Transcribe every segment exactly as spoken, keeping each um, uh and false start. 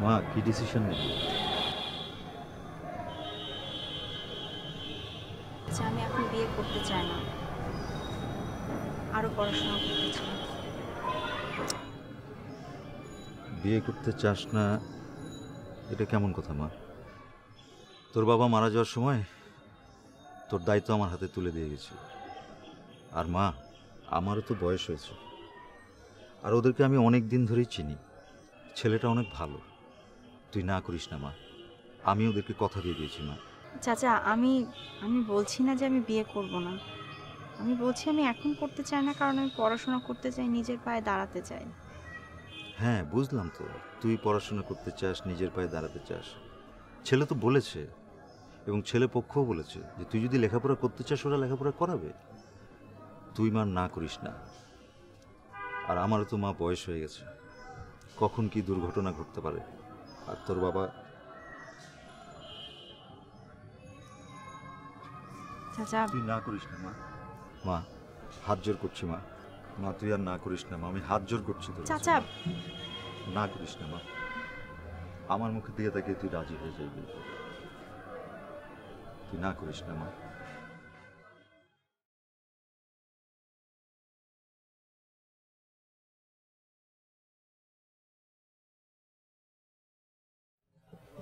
माँ की डिसीजन है। जामे अपने बीए करते चाइना, आरो पढ़ाशना करते चाइना। बीए करते चाशना इटे क्या मन को था माँ? तोर बाबा मारा जोर शुमाए, तोर दाई तो हमारे हाथे तुले दिए गए थे। आर माँ, आमारे तो बॉयस हुए थे। आर उधर के आमी अनेक दिन धरी चीनी। ছেলেটা অনেক ভালো তুই না করিস না মা আমি ওদেরকে কথা দিয়ে দিয়েছি মা চাচা আমি আমি বলছি না যে আমি বিয়ে করব না আমি বলছি আমি এখন করতে চাই না কারণ আমি পড়াশোনা করতে চাই নিজের পায়ে দাঁড়াতে চাই হ্যাঁ বুঝলাম তো তুই পড়াশোনা করতে চাস নিজের পায়ে দাঁড়াতে চাস ছেলে তো বলেছে এবং ছেলে পক্ষও বলেছে যে তুই যদি লেখাপড়া করতে চাস ওরা লেখাপড়া করাবে তুই মা না করিস না আর আমারও তো মা বয়স হয়ে গেছে কখন কি দুর্ঘটনা ঘটতে পারে আর তোর বাবা চাচা তুই না করিস না মা মা হাত জোর করছি মা মা তুই আর না করিস না মা আমি হাত জোর করছি তোর চাচা না করিস না মা আমার মুখে দিয়ে তাকিয়ে তুই রাজি হয়ে যাবি তুই না করিস না মা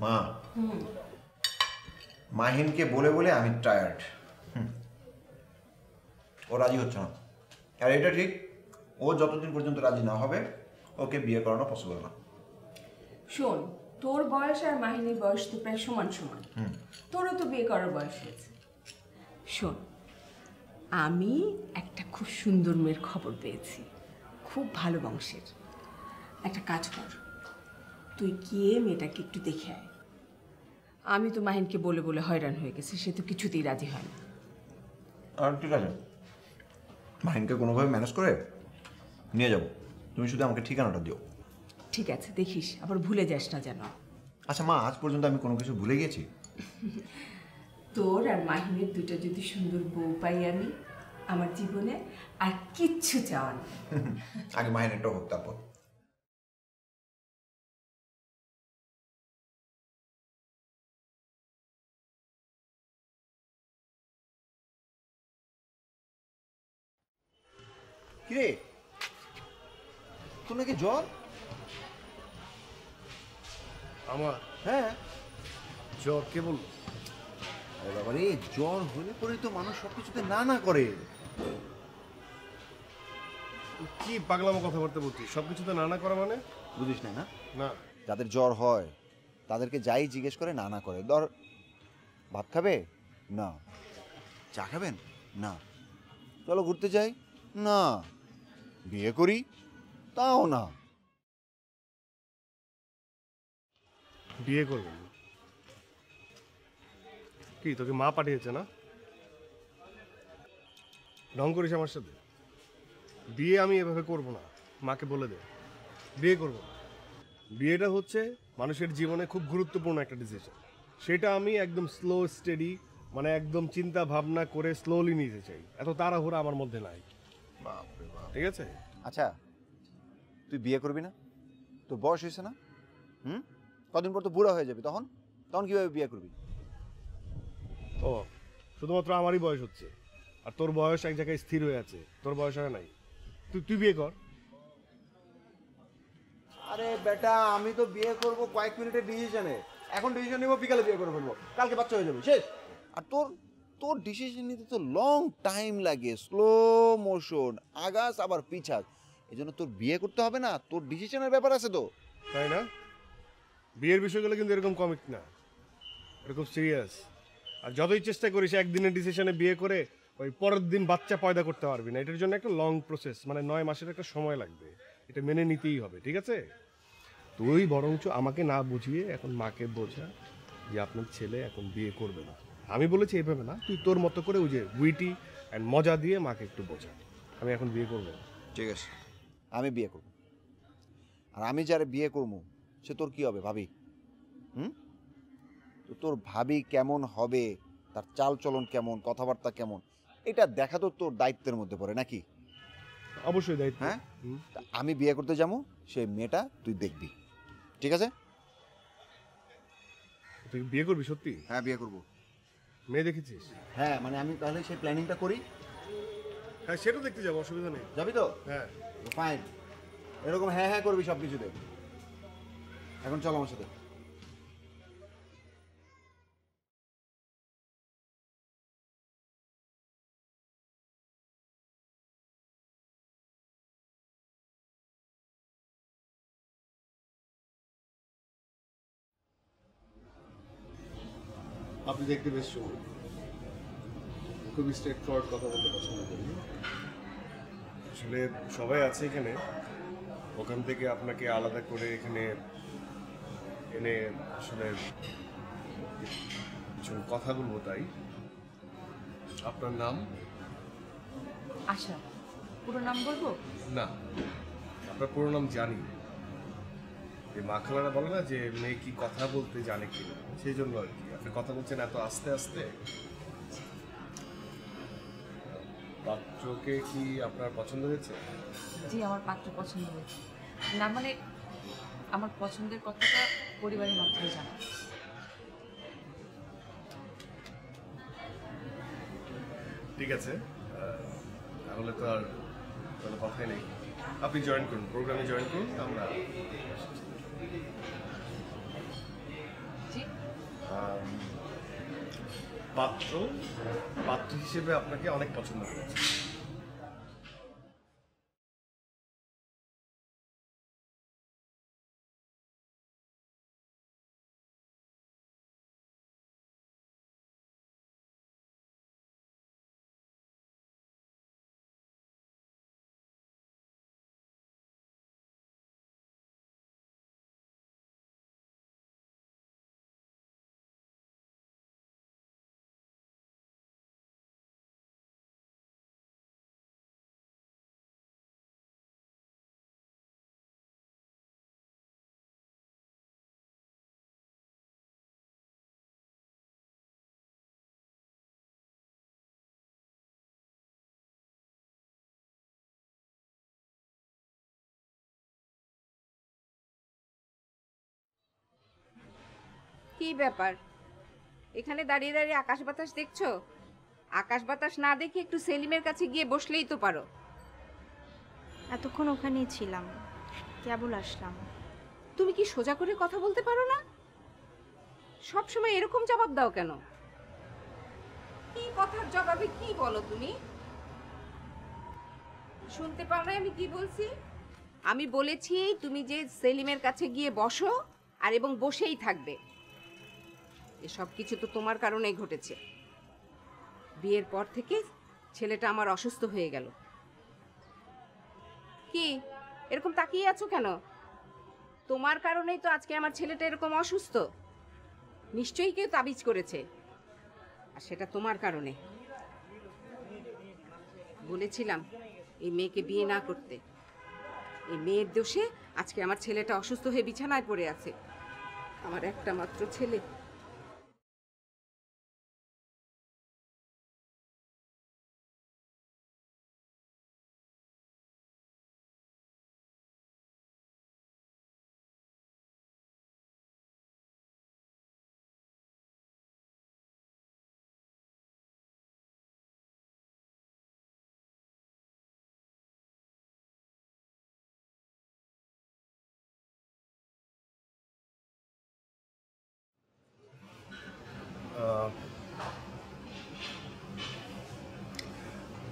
মা মাহিনকে বলে বলে আমি টায়ার্ড ও রাজি হচ্ছে না আর এটা ঠিক ও যতদিন পর্যন্ত রাজি না হবে ওকে বিয়ে করানো পসিবল না শোন তোর বয়স আর মাহিনীর বয়স তো প্রায় সমান সমান তোরও তো বিয়ে করার বয়স হয়েছে শোন আমি একটা খুব সুন্দর মেয়ের খবর পেয়েছি খুব ভালো বংশের একটা কাজ কর তুই গিয়ে মেয়েটাকে একটু দেখে আয় আমি তো মাহিনকে বলে বলে হয়রান হয়ে গেছে সে তো কিছুতেই রাজি হয় না আর ঠিক আছে মাহিনকে কোনোভাবে ম্যানেজ করে নিয়ে যাবো তুমি শুধু আমাকে ঠিকানাটা দিও ঠিক আছে দেখিস আবার ভুলে যাস না যেন আচ্ছা মা আজ পর্যন্ত আমি কোনো কিছু ভুলে গেছি তোর আর মাহিনের দুটো যদি সুন্দর বউ পাই আমি আমার জীবনে আর কিচ্ছু চাওয়া না আগে মাহিনেরটা হোক তারপর কিরে তোর নাকি জ্বর আমার হ্যাঁ জ্বর কে বলল আরে বাবা রে জ্বর হলে পরে তো মানুষ সবকিছুতে না না করে কি পাগলামো কথা বলতে বলছিস সবকিছুতে না না করা মানে বুঝিস না না না যাদের জ্বর হয় তাদেরকে যাই জিজ্ঞেস করে না না করে ধর ভাত খাবে না চা খাবেন না চলো ঘুরতে যাই না বিয়ে করি তাও না বিয়ে করব কি তোকে মা পাঠিয়েছে না ঢং করিস আমার সাথে বিয়ে আমি এভাবে করব না মাকে বলে দে বিয়ে করব বিয়েটা হচ্ছে মানুষের জীবনে খুব গুরুত্বপূর্ণ একটা ডিসিশন সেটা আমি একদম স্লো স্টেডি মানে একদম চিন্তা ভাবনা করে স্লোলি নিতে চাই এত তাড়াহুড়া আমার মধ্যে নাই ঠিক আছে আচ্ছা তুই বিয়ে করবি না তো বয়স হয়েছে না হুম কদিন পর তো বুড়া হয়ে যাবে তখন তখন কিভাবে বিয়ে করবি ও শুধুমাত্র আমারই বয়স হচ্ছে আর তোর বয়স এক জায়গায় স্থির হয়ে আছে তোর বয়স হয় নাই তুই তুই বিয়ে কর আরে বেটা আমি তো বিয়ে করব কয়েক মিনিটের ডিসিশনে এখন ডিসিশন নিব বিকালে বিয়ে করে ফেলবো কালকে বাচ্চা হয়ে যাবে শেষ আর তোর তোর ডিসিশন নিতে তো লং টাইম লাগে স্লো মোশন আগাস আবার পিছাস এই জন্য তোর বিয়ে করতে হবে না তোর ডিসিশনের ব্যাপার আছে তো তাই না বিয়ের বিষয়গুলো কিন্তু এরকম কমিট না এরকম সিরিয়াস আর যতই চেষ্টা করিস একদিনের ডিসিশনে বিয়ে করে ওই পরের দিন বাচ্চা পয়দা করতে পারবি না এটার জন্য একটা লং প্রসেস মানে নয় মাসের একটা সময় লাগবে এটা মেনে নিতেই হবে ঠিক আছে তুই বরঞ্চ আমাকে না বুঝিয়ে এখন মাকে বোঝা যে আপনার ছেলে এখন বিয়ে করবে না আমি বলেছি এইভাবে না তুই তোর মতো করে ওই যে উইটি অ্যান্ড মজা দিয়ে মাকে একটু বোঝা আমি এখন বিয়ে করবো ঠিক আছে আমি বিয়ে করব আর আমি যারা বিয়ে করবো সে তোর কি হবে ভাবি হুম তো তোর ভাবি কেমন হবে তার চাল চলন কেমন কথাবার্তা কেমন এটা দেখা তো তোর দায়িত্বের মধ্যে পড়ে নাকি অবশ্যই দায়িত্ব হ্যাঁ আমি বিয়ে করতে যাবো সেই মেয়েটা তুই দেখবি ঠিক আছে তুই বিয়ে করবি সত্যি? হ্যাঁ বিয়ে করব। মেয়ে দেখেছিস? হ্যাঁ, মানে আমি তাহলে সেই প্ল্যানিংটা করি। হ্যাঁ সেটা দেখতে যাব, অসুবিধা নেই। যাবি তো? হ্যাঁ ফাইন। এরকম হ্যাঁ হ্যাঁ করবি সব কিছুতে। এখন চল আমার সাথে। আপনি দেখতে বেশ সুন্দর, খুবই স্ট্রেট ফরওয়ার্ড কথা বলতে পছন্দ করি। আসলে সবাই আছে এখানে, ওখান থেকে আপনাকে আলাদা করে এখানে এনে আসলে কিছু কথা বলবো, তাই। আপনার নাম? আশা। পুরো নাম বলবো? না, আপনার পুরো নাম জানি। যে মা খালারা বলে না যে মেয়ে কি কথা বলতে জানে কিনা, সেই জন্য আর কি। আপনি কথা বলছেন এত আস্তে আস্তে। পাত্রকে কি আপনার পছন্দ হয়েছে? জি আমার পাত্র পছন্দ হয়েছে। না মানে আমার পছন্দের কথাটা পরিবারের মাধ্যমে জানা। ঠিক আছে, তাহলে তো আর কোনো কথাই নেই। আপনি জয়েন করুন, প্রোগ্রামে জয়েন করুন। আমরা পাত্র পাত্র হিসেবে আপনাকে অনেক পছন্দ করেছে। কি ব্যাপার, এখানে দাঁড়িয়ে দাঁড়িয়ে আকাশ বাতাস দেখছো? আকাশ বাতাস না দেখে একটু সেলিমের কাছে গিয়ে বসলেই তো পারো। এতক্ষণ ওখানেই ছিলাম, কেবল আসলাম। তুমি কি সোজা করে কথা বলতে পারো না? সব সময় এরকম জবাব দাও কেন? কি কথার জবাবে কি বলো তুমি? শুনতে পাও না আমি কি বলছি? আমি বলেছি তুমি যে সেলিমের কাছে গিয়ে বসো, আর এবং বসেই থাকবে। এসব কিছু তো তোমার কারণেই ঘটেছে। বিয়ের পর থেকে ছেলেটা আমার অসুস্থ হয়ে গেল। কি এরকম তাকিয়ে আছো কেন? তোমার কারণেই তো আজকে আমার ছেলেটা এরকম অসুস্থ। নিশ্চয়ই কেউ তাবিজ করেছে, আর সেটা তোমার কারণে। বলেছিলাম এই মেয়েকে বিয়ে না করতে। এই মেয়ের দোষে আজকে আমার ছেলেটা অসুস্থ হয়ে বিছানায় পড়ে আছে। আমার একটা মাত্র ছেলে।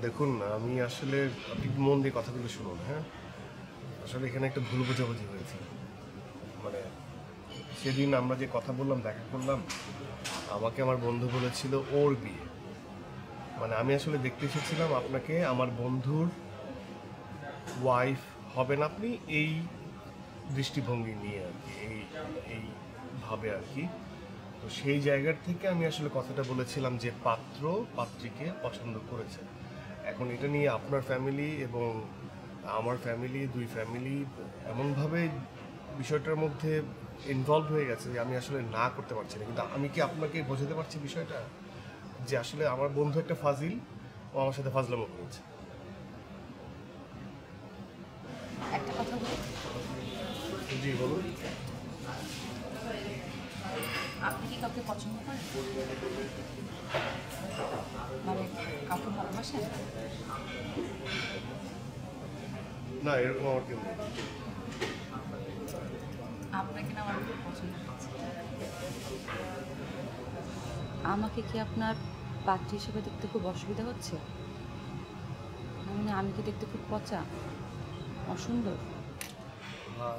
দেখুন আমি আসলে, আপনি মন দিয়ে কথাগুলো শুনুন। হ্যাঁ আসলে এখানে একটা ভুল বোঝাবুঝি হয়েছে। মানে সেদিন আমরা যে কথা বললাম, দেখা করলাম, আমাকে আমার বন্ধু বলেছিল ওর বিয়ে। মানে আমি আসলে দেখতে এসেছিলাম আপনাকে, আমার বন্ধুর ওয়াইফ হবেন আপনি, এই দৃষ্টিভঙ্গি নিয়ে আর কি, এই এইভাবে আর কি। তো সেই জায়গার থেকে আমি আসলে কথাটা বলেছিলাম যে পাত্র পাত্রীকে পছন্দ করেছে। এখন এটা নিয়ে আপনার ফ্যামিলি এবং আমার ফ্যামিলি, দুই ফ্যামিলি এমনভাবে বিষয়টার মধ্যে ইনভলভ হয়ে গেছে যে আমি আসলে না করতে পারছি না। কিন্তু আমি কি আপনাকে বোঝাতে পারছি বিষয়টা, যে আসলে আমার বন্ধু একটা ফাজিল, ও আমার সাথে ফাজলামো করেছে। একটা কথা বলুন। জি বলুন। আপনি কি de facem o bani. Dar acum mă rog așa. Da, e rău mă oricum. আপনাকে না আমার খুব পছন্দ হয়েছে। আমাকে কি আপনার পাত্রী হিসেবে দেখতে খুব অসুবিধা হচ্ছে? মানে আমি কি দেখতে খুব পচা অসুন্দর?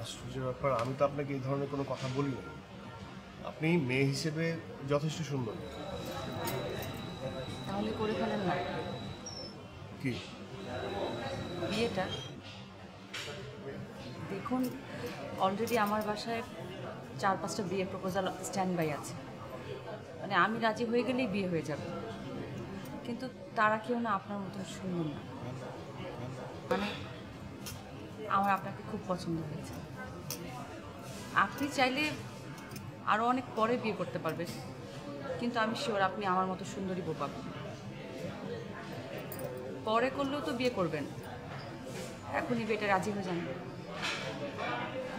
আশ্চর্যের ব্যাপার, আমি তো আপনাকে এই ধরনের কোনো কথা বলিনি। আপনি মেয়ে হিসেবে যথেষ্ট সুন্দর। তাহলে করে ফেলেন না কি বিয়েটা? দেখুন, অলরেডি আমার বাসায় চার পাঁচটা বিয়ের প্রপোজাল স্ট্যান্ড বাই আছে। মানে আমি রাজি হয়ে গেলেই বিয়ে হয়ে যাবে, কিন্তু তারা কেউ না আপনার মতন সুন্দর না। মানে আমার আপনাকে খুব পছন্দ হয়েছে। আপনি চাইলে আরও অনেক পরে বিয়ে করতে পারবেন, কিন্তু আমি শিওর আপনি আমার মতো সুন্দরী বউ পাবেন। পরে করলেও তো বিয়ে করবেন, এখনই বিয়েটা রাজি হয়ে যান।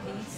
Please.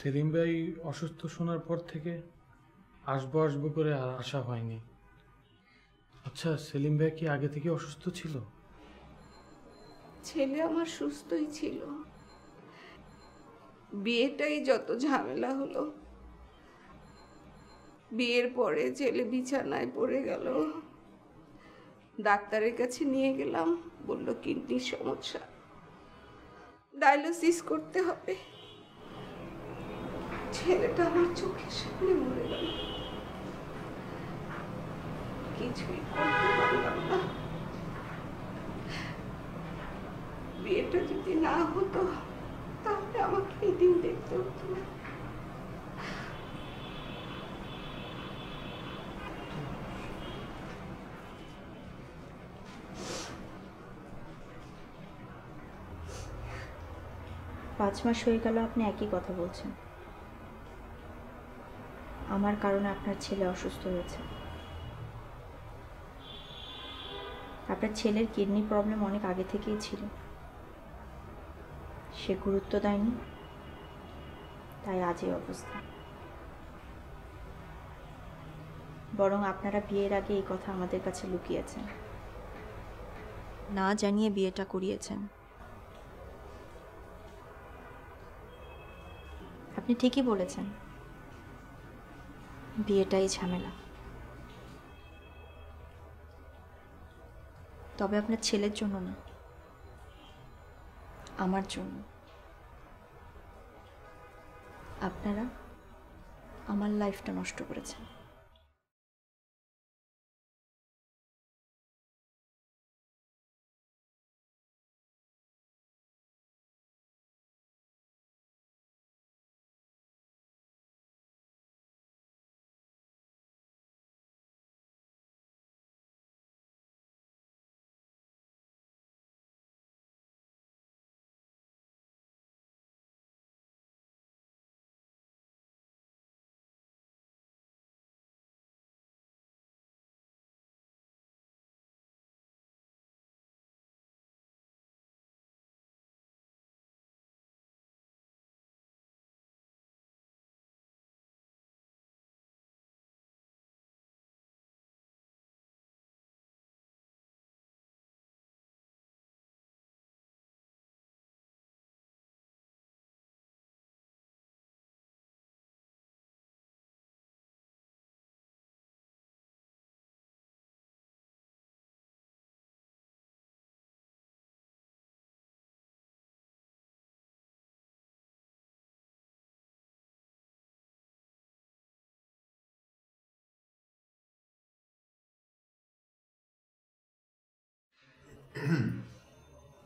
সেলিম ভাই অসুস্থ শোনার পর থেকে আসবো আসবো করে আর আসা হয়নি। আচ্ছা, সেলিম ভাই কি আগে থেকে অসুস্থ ছিল? ছেলে আমার সুস্থই ছিল, বিয়েটাই যত ঝামেলা হলো। বিয়ের পরে ছেলে বিছানায় পড়ে গেল, ডাক্তারের কাছে নিয়ে গেলাম, বলল কিডনির সমস্যা, ডায়ালিসিস করতে হবে। ছেলেটা আমার চোখের সামনে মরে গেল, কিছুই করতে পারলাম না। বিয়েটা যদি না হতো তাহলে আমাকে এই দিন দেখতে হতো না। পাঁচ মাস হয়ে গেল আপনি একই কথা বলছেন, আমার কারণে আপনার ছেলে অসুস্থ হয়েছে। আপনার ছেলের কিডনি প্রবলেম অনেক আগে থেকেই ছিল, সে গুরুত্ব দেয়নি, তাই আজ এই অবস্থা। বরং আপনারা বিয়ের আগে এই কথা আমাদের কাছে লুকিয়েছেন, না জানিয়ে বিয়েটা করিয়েছেন। আপনি ঠিকই বলেছেন, বিয়েটাই ঝামেলা। তবে আপনার ছেলের জন্য না, আমার জন্য। আপনারা আমার লাইফটা নষ্ট করেছেন।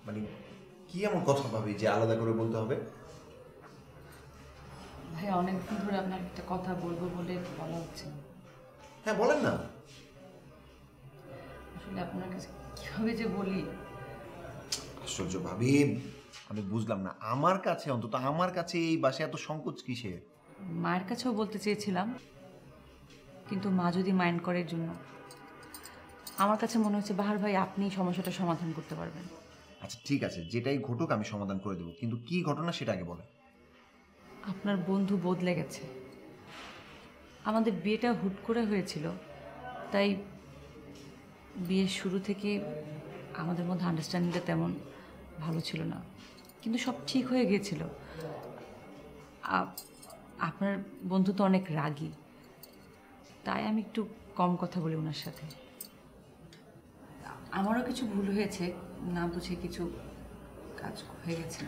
মানে কি এমন কথা ভাবি যে আলাদা করে বলতে হবে? ভাই অনেকদিন ধরে আপনার একটা কথা বলবো বলে বলা হচ্ছে। হ্যাঁ বলেন না। আসলে আপনার কাছে কিভাবে যে বলি। আশ্চর্য ভাবি, আমি বুঝলাম না আমার কাছে, অন্তত আমার কাছে এই বাসায় এত সংকোচ কিসে? মায়ের কাছেও বলতে চেয়েছিলাম, কিন্তু মা যদি মাইন্ড করে এর জন্য। আমার কাছে মনে হচ্ছে বাহার ভাই আপনি সমস্যাটা সমাধান করতে পারবেন। আচ্ছা ঠিক আছে, যেটাই ঘটুক আমি সমাধান করে দেব, কিন্তু কি ঘটনা সেটা আগে বলেন। আপনার বন্ধু বদলে গেছে। আমাদের বিয়েটা হুট করে হয়েছিল, তাই বিয়ের শুরু থেকে আমাদের মধ্যে আন্ডারস্ট্যান্ডিংটা তেমন ভালো ছিল না, কিন্তু সব ঠিক হয়ে গিয়েছিল। আপনার বন্ধু তো অনেক রাগী, তাই আমি একটু কম কথা বলি ওনার সাথে। আমারও কিছু ভুল হয়েছে, না বুঝে কিছু কাজ হয়ে গেছিল।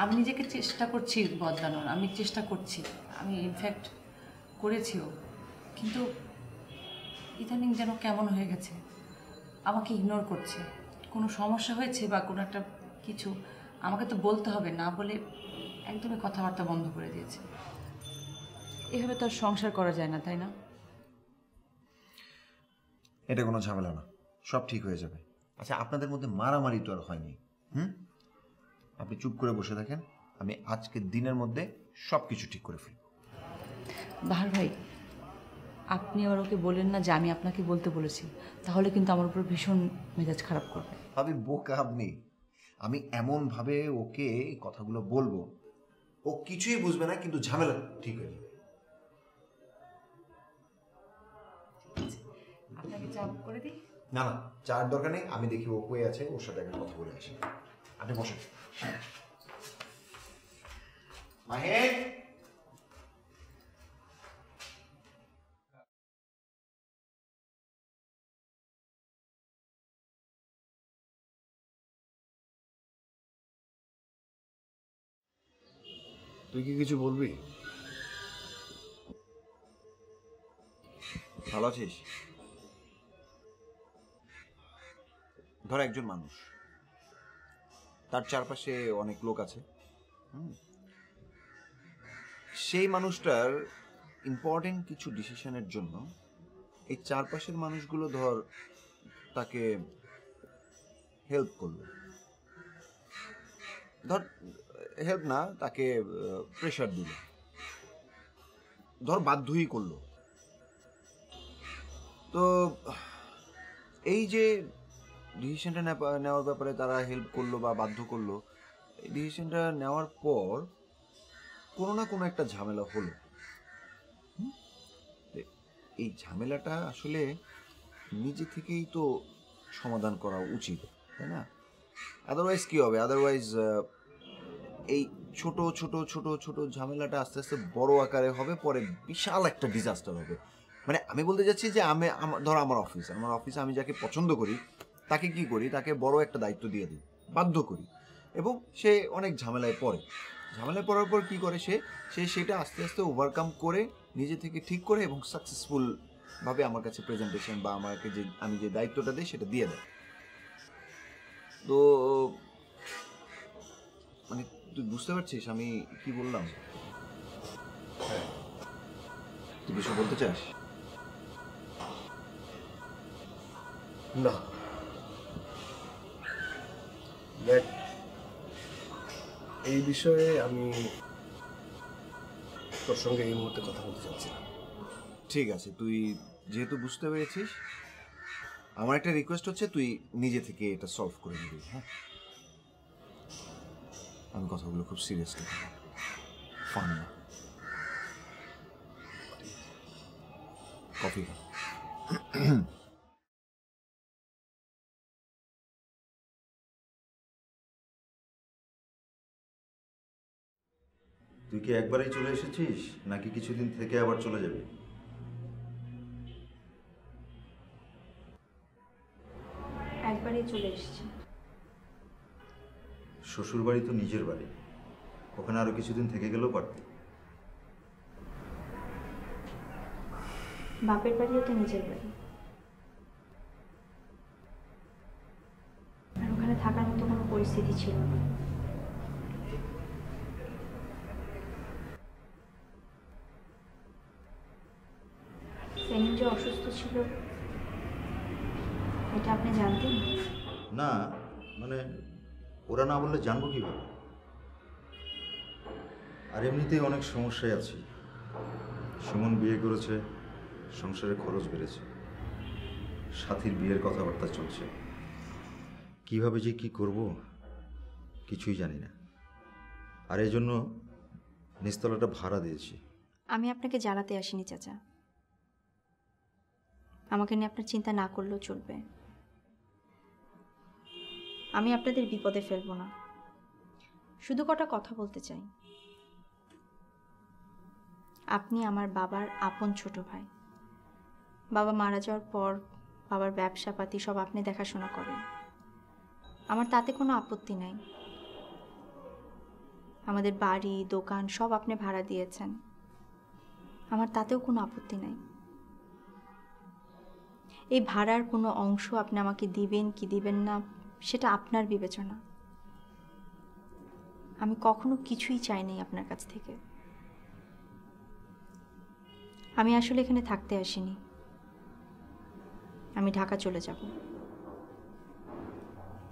আমি নিজেকে চেষ্টা করছি বদলানোর, আমি চেষ্টা করছি, আমি ইনফ্যাক্ট করেছিও, কিন্তু ইদানিং যেন কেমন হয়ে গেছে, আমাকে ইগনোর করছে। কোনো সমস্যা হয়েছে বা কোনো একটা কিছু আমাকে তো বলতে হবে, না বলে একদমই কথাবার্তা বন্ধ করে দিয়েছে। এভাবে তো আর সংসার করা যায় না, তাই না? এটা কোনো ঝামেলা না, সব ঠিক হয়ে যাবে। আচ্ছা আপনাদের মধ্যে মারামারি তো আর হয়নি? হুম, আপনি চুপ করে বসে থাকেন, আমি আজকের দিনের মধ্যে সব কিছু ঠিক করে ফেলব। বাহার ভাই আপনি আবার ওকে বলেন না যে আমি আপনাকে বলতে বলেছি, তাহলে কিন্তু আমার উপর ভীষণ মেজাজ খারাপ করবে। আমি বোকা? আপনি, আমি এমনভাবে ওকে এই কথাগুলো বলবো ও কিছুই বুঝবে না, কিন্তু ঝামেলা ঠিক হয়ে যাবে। আপনাকে চাপ করে দিই? না না, চার দরকার নেই, আমি দেখি ও কই আছে, ওর সাথে একটা কথা বলে আসি। আপনি বসেন। মাহেশ, তুই কি কিছু বলবি? ভালো আছিস? ধর একজন মানুষ, তার চারপাশে অনেক লোক আছে, সেই মানুষটার ইম্পর্টেন্ট কিছু ডিসিশনের জন্য এই চারপাশের মানুষগুলো ধর তাকে হেল্প করলো, ধর হেল্প না তাকে প্রেশার দিল, ধর বাধ্যই করলো। তো এই যে ডিসিশনটা নেওয়ার ব্যাপারে তারা হেল্প করলো বা বাধ্য করলো, এই ডিসিশনটা নেওয়ার পর কোনো না কোনো একটা ঝামেলা হলো। এই ঝামেলাটা আসলে নিজে থেকেই তো সমাধান করা উচিত, তাই না? আদারওয়াইজ কী হবে? আদারওয়াইজ এই ছোট ছোট ছোট ছোট ঝামেলাটা আস্তে আস্তে বড় আকারে হবে, পরে বিশাল একটা ডিজাস্টার হবে। মানে আমি বলতে চাচ্ছি যে আমি ধর আমার অফিস আমার অফিসে আমি যাকে পছন্দ করি তাকে কি করি, তাকে বড় একটা দায়িত্ব দিয়ে দিই, বাধ্য করি, এবং সে অনেক ঝামেলায় পড়ে। ঝামেলায় পড়ার পর কী করে সে সে সেটা আস্তে আস্তে ওভারকাম করে নিজে থেকে ঠিক করে এবং সাকসেসফুলভাবে আমার কাছে প্রেজেন্টেশন বা আমাকে যে আমি যে দায়িত্বটা দিই সেটা দিয়ে দেয়। তো মানে তুই বুঝতে পারছিস আমি কি বললাম? তুই কিছু বলতে চাস? না, এই বিষয়ে আমি তোর সঙ্গে এই মুহূর্তে কথা বলতে চাচ্ছি না। ঠিক আছে, তুই যেহেতু বুঝতে পেরেছিস, আমার একটা রিকোয়েস্ট হচ্ছে তুই নিজে থেকে এটা সলভ করে নিবি। হ্যাঁ, আমি কথাগুলো খুব সিরিয়াসলি ফান না। কফি তুই কি একবারেই চলে এসেছিস নাকি কিছুদিন থেকে আবার চলে যাবি? একবারেই চলে এসেছি। শ্বশুর বাড়ি তো নিজের বাড়ি, ওখানে আরো কিছুদিন থেকে গেলেও পারতি। বাপের বাড়িও তো নিজের বাড়ি, আর ওখানে থাকার মতো কোনো পরিস্থিতি ছিল না। অসুস্থ ছিল এটা আপনি জানতেন না? মানে ওরা না বললে জানবো কিভাবে? আর এমনিতেই অনেক সমস্যায় আছি। সুমন বিয়ে করেছে, সংসারের খরচ বেড়েছে, সাথীর বিয়ের কথাবার্তা চলছে। কিভাবে যে কি করব কিছুই জানি না, আর এই জন্য নিস্তলাটা ভাড়া দিয়েছি। আমি আপনাকে জ্বালাতে আসিনি চাচা, আমাকে নিয়ে আপনার চিন্তা না করলেও চলবে। আমি আপনাদের বিপদে ফেলবো না, শুধু কটা কথা বলতে চাই। আপনি আমার বাবার আপন ছোট ভাই। বাবা মারা যাওয়ার পর বাবার ব্যবসাপাতি সব আপনি দেখাশোনা করেন, আমার তাতে কোনো আপত্তি নাই। আমাদের বাড়ি দোকান সব আপনি ভাড়া দিয়েছেন, আমার তাতেও কোনো আপত্তি নাই। এই ভাড়ার কোনো অংশ আপনি আমাকে দিবেন কি দিবেন না সেটা আপনার বিবেচনা। আমি কখনো কিছুই চাই নাই আপনার কাছ থেকে। আমি আসলে এখানে থাকতে আসিনি, আমি ঢাকা চলে যাব।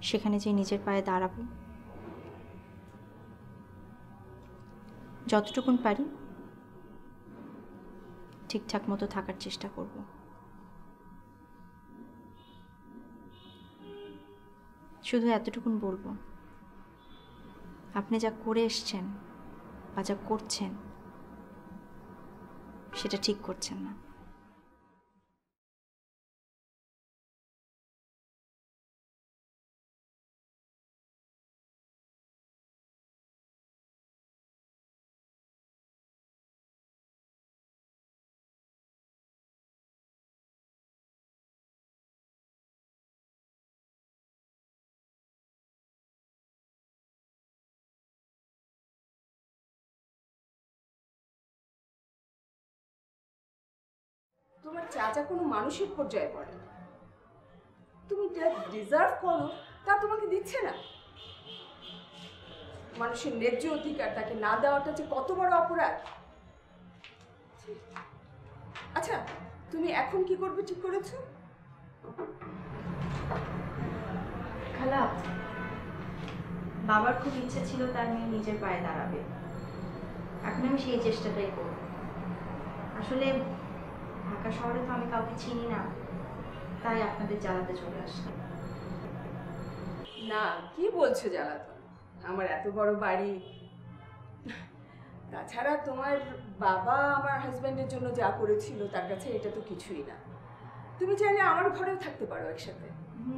সেখানে যে নিজের পায়ে দাঁড়াবো, যতটুকুন পারি ঠিকঠাক মতো থাকার চেষ্টা করব। শুধু এতটুকুন বলবো, আপনি যা করে এসছেন বা যা করছেন সেটা ঠিক করছেন না। তোমার চাচা কোনো মানসিক পর্যায়ে পড়ে, তুমি যা ডিজার্ভ করো তা তোমাকে দিচ্ছে না। মানুষের ন্যায্য অধিকার তাকে না দেওয়াটা যে কত বড় অপরাধ। আচ্ছা, তুমি এখন কি করবে ঠিক করেছো? খালা, বাবার খুব ইচ্ছা ছিল তার মেয়ে নিজের পায়ে দাঁড়াবে, এখন আমি সেই চেষ্টাটাই করব। আসলে ঢাকা শহরে তো আমি কাউকে চিনি না, তাই আপনাদের জ্বালাতে চলে আসলাম। না, কি বলছো জ্বালাতো? আমার এত বড় বাড়ি, তাছাড়া তোমার বাবা আমার হাজব্যান্ডের জন্য যা করেছিল তার কাছে এটা তো কিছুই না। তুমি চাইলে আমার ঘরেও থাকতে পারো একসাথে।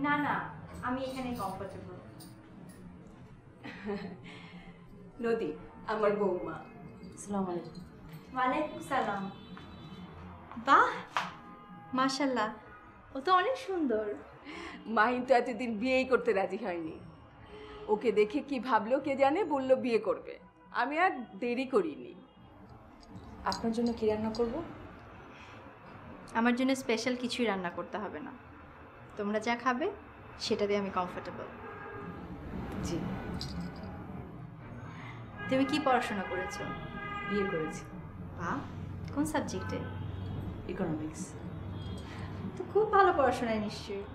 না না, আমি এখানে কমফোর্টেবল। নদী, আমার বৌমা। আসসালামু আলাইকুম। ওয়ালাইকুম সালাম। বাহ মাশাআল্লাহ, ও তো অনেক সুন্দর। মাহিন তো এতদিন বিয়েই করতে রাজি হয়নি, ওকে দেখে কি ভাবলো কে জানে, বললো বিয়ে করবে। আমি আর দেরি করিনি। আপনার জন্য কি রান্না করব? আমার জন্য স্পেশাল কিছুই রান্না করতে হবে না, তোমরা যা খাবে সেটা দিয়ে আমি কমফোর্টেবল। জি। তুমি কি পড়াশোনা করেছো? বিয়ে করেছি। বাহ, কোন সাবজেক্টে? ইকোনমিক্স। তো খুব ভালো পড়াশোনায় নিশ্চয়ই।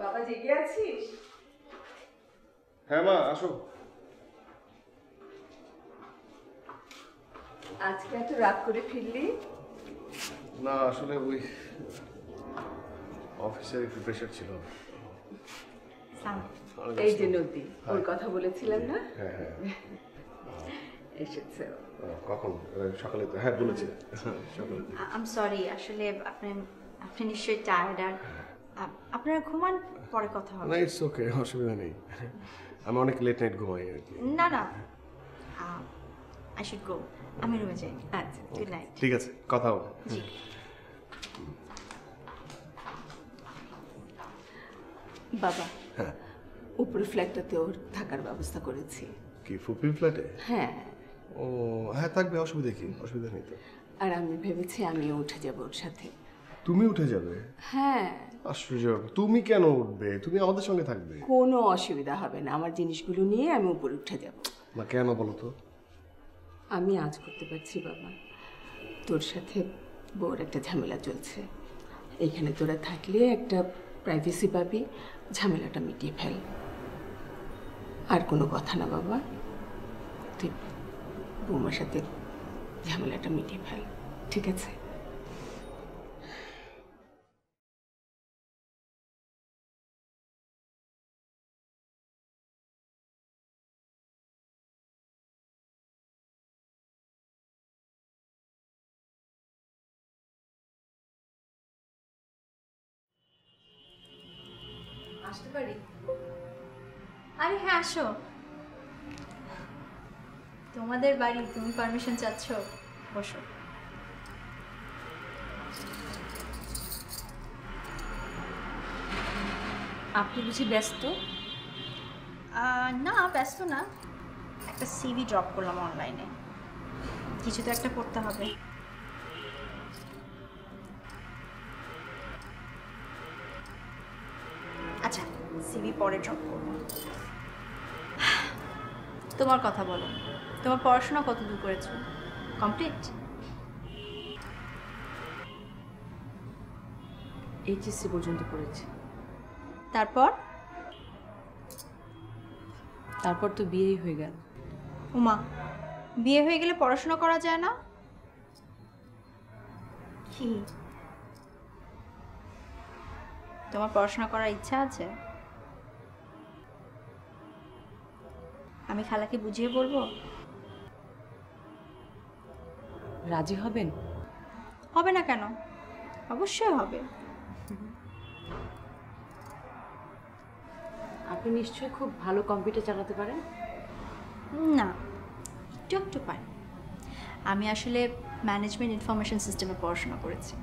বাবা জেগে আছিস? হ্যাঁ মা, আসো। আজকে এত রাত করে ফিরলি? না আসলে ওই অফিসের একটু প্রেশার ছিল। এই যে নদী, ওর কথা বলেছিলাম না? হ্যাঁ হ্যাঁ, এসেছে কখন? সকালে তো। হ্যাঁ বলেছি সকালে। আই এম সরি, আসলে আপনি আপনি নিশ্চয়ই টায়ার্ড, আর আপনারা ঘুমান, পরে কথা হবে। না ইটস ওকে, অসুবিধা নেই। আমি অনেক লেট নাইট ঘুমাই আর কি। না না, আই শুড গো, আমি রুমে যাই। আচ্ছা, গুড নাইট। ঠিক আছে, কথা হবে। জি। বাবা হ্যাঁ, উপরের ফ্ল্যাটটাতে ওর থাকার ব্যবস্থা করেছি। কি ফুপির ফ্ল্যাটে? হ্যাঁ। ও হ্যাঁ, থাকবে, অসুবিধা কি? অসুবিধা নেই তো। আর আমি ভেবেছি আমি উঠে যাব ওর সাথে। তুমি উঠে যাবে? হ্যাঁ। আশ্চর্য, তুমি কেন উঠবে? তুমি আমাদের সঙ্গে থাকবে। কোনো অসুবিধা হবে না, আমার জিনিসগুলো নিয়ে আমি উপরে উঠে যাব। না কেন বলো তো? আমি আজ করতে পারছি বাবা, তোর সাথে বউর একটা ঝামেলা চলছে। এখানে তোরা থাকলে একটা প্রাইভেসি পাবি, ঝামেলাটা মিটিয়ে ফেল। আর কোনো কথা না বাবা, তুই বৌমার সাথে ঝামেলাটা মিটিয়ে ফেল, ঠিক আছে? আসতে পারি? আরে হ্যাঁ আসো। তোমাদের বাড়ি, তুমি পারমিশন চাচ্ছ? বসো। আপনি বুঝি ব্যস্ত? না ব্যস্ত না, একটা সিভি ড্রপ করলাম অনলাইনে, কিছু তো একটা করতে হবে। সিভি পরে ড্রপ করব। তোমার কথা বলো, তোমার পড়াশোনা কতদূর করেছো? কমপ্লিট? এইচএসসি পর্যন্ত করেছি। তারপর? তারপর তো বিয়েই হয়ে গেল। উমা, বিয়ে হয়ে গেলে পড়াশোনা করা যায় না? কি তোমার পড়াশোনা করার ইচ্ছা আছে? আমি খালাকে বুঝিয়ে বলবো, রাজি হবেন? হবে না কেন, অবশ্যই হবে। আপনি নিশ্চয়ই খুব ভালো কম্পিউটার চালাতে পারেন? না, একটু একটু পারি। আমি আসলে ম্যানেজমেন্ট ইনফরমেশন সিস্টেমে পড়াশোনা করেছি।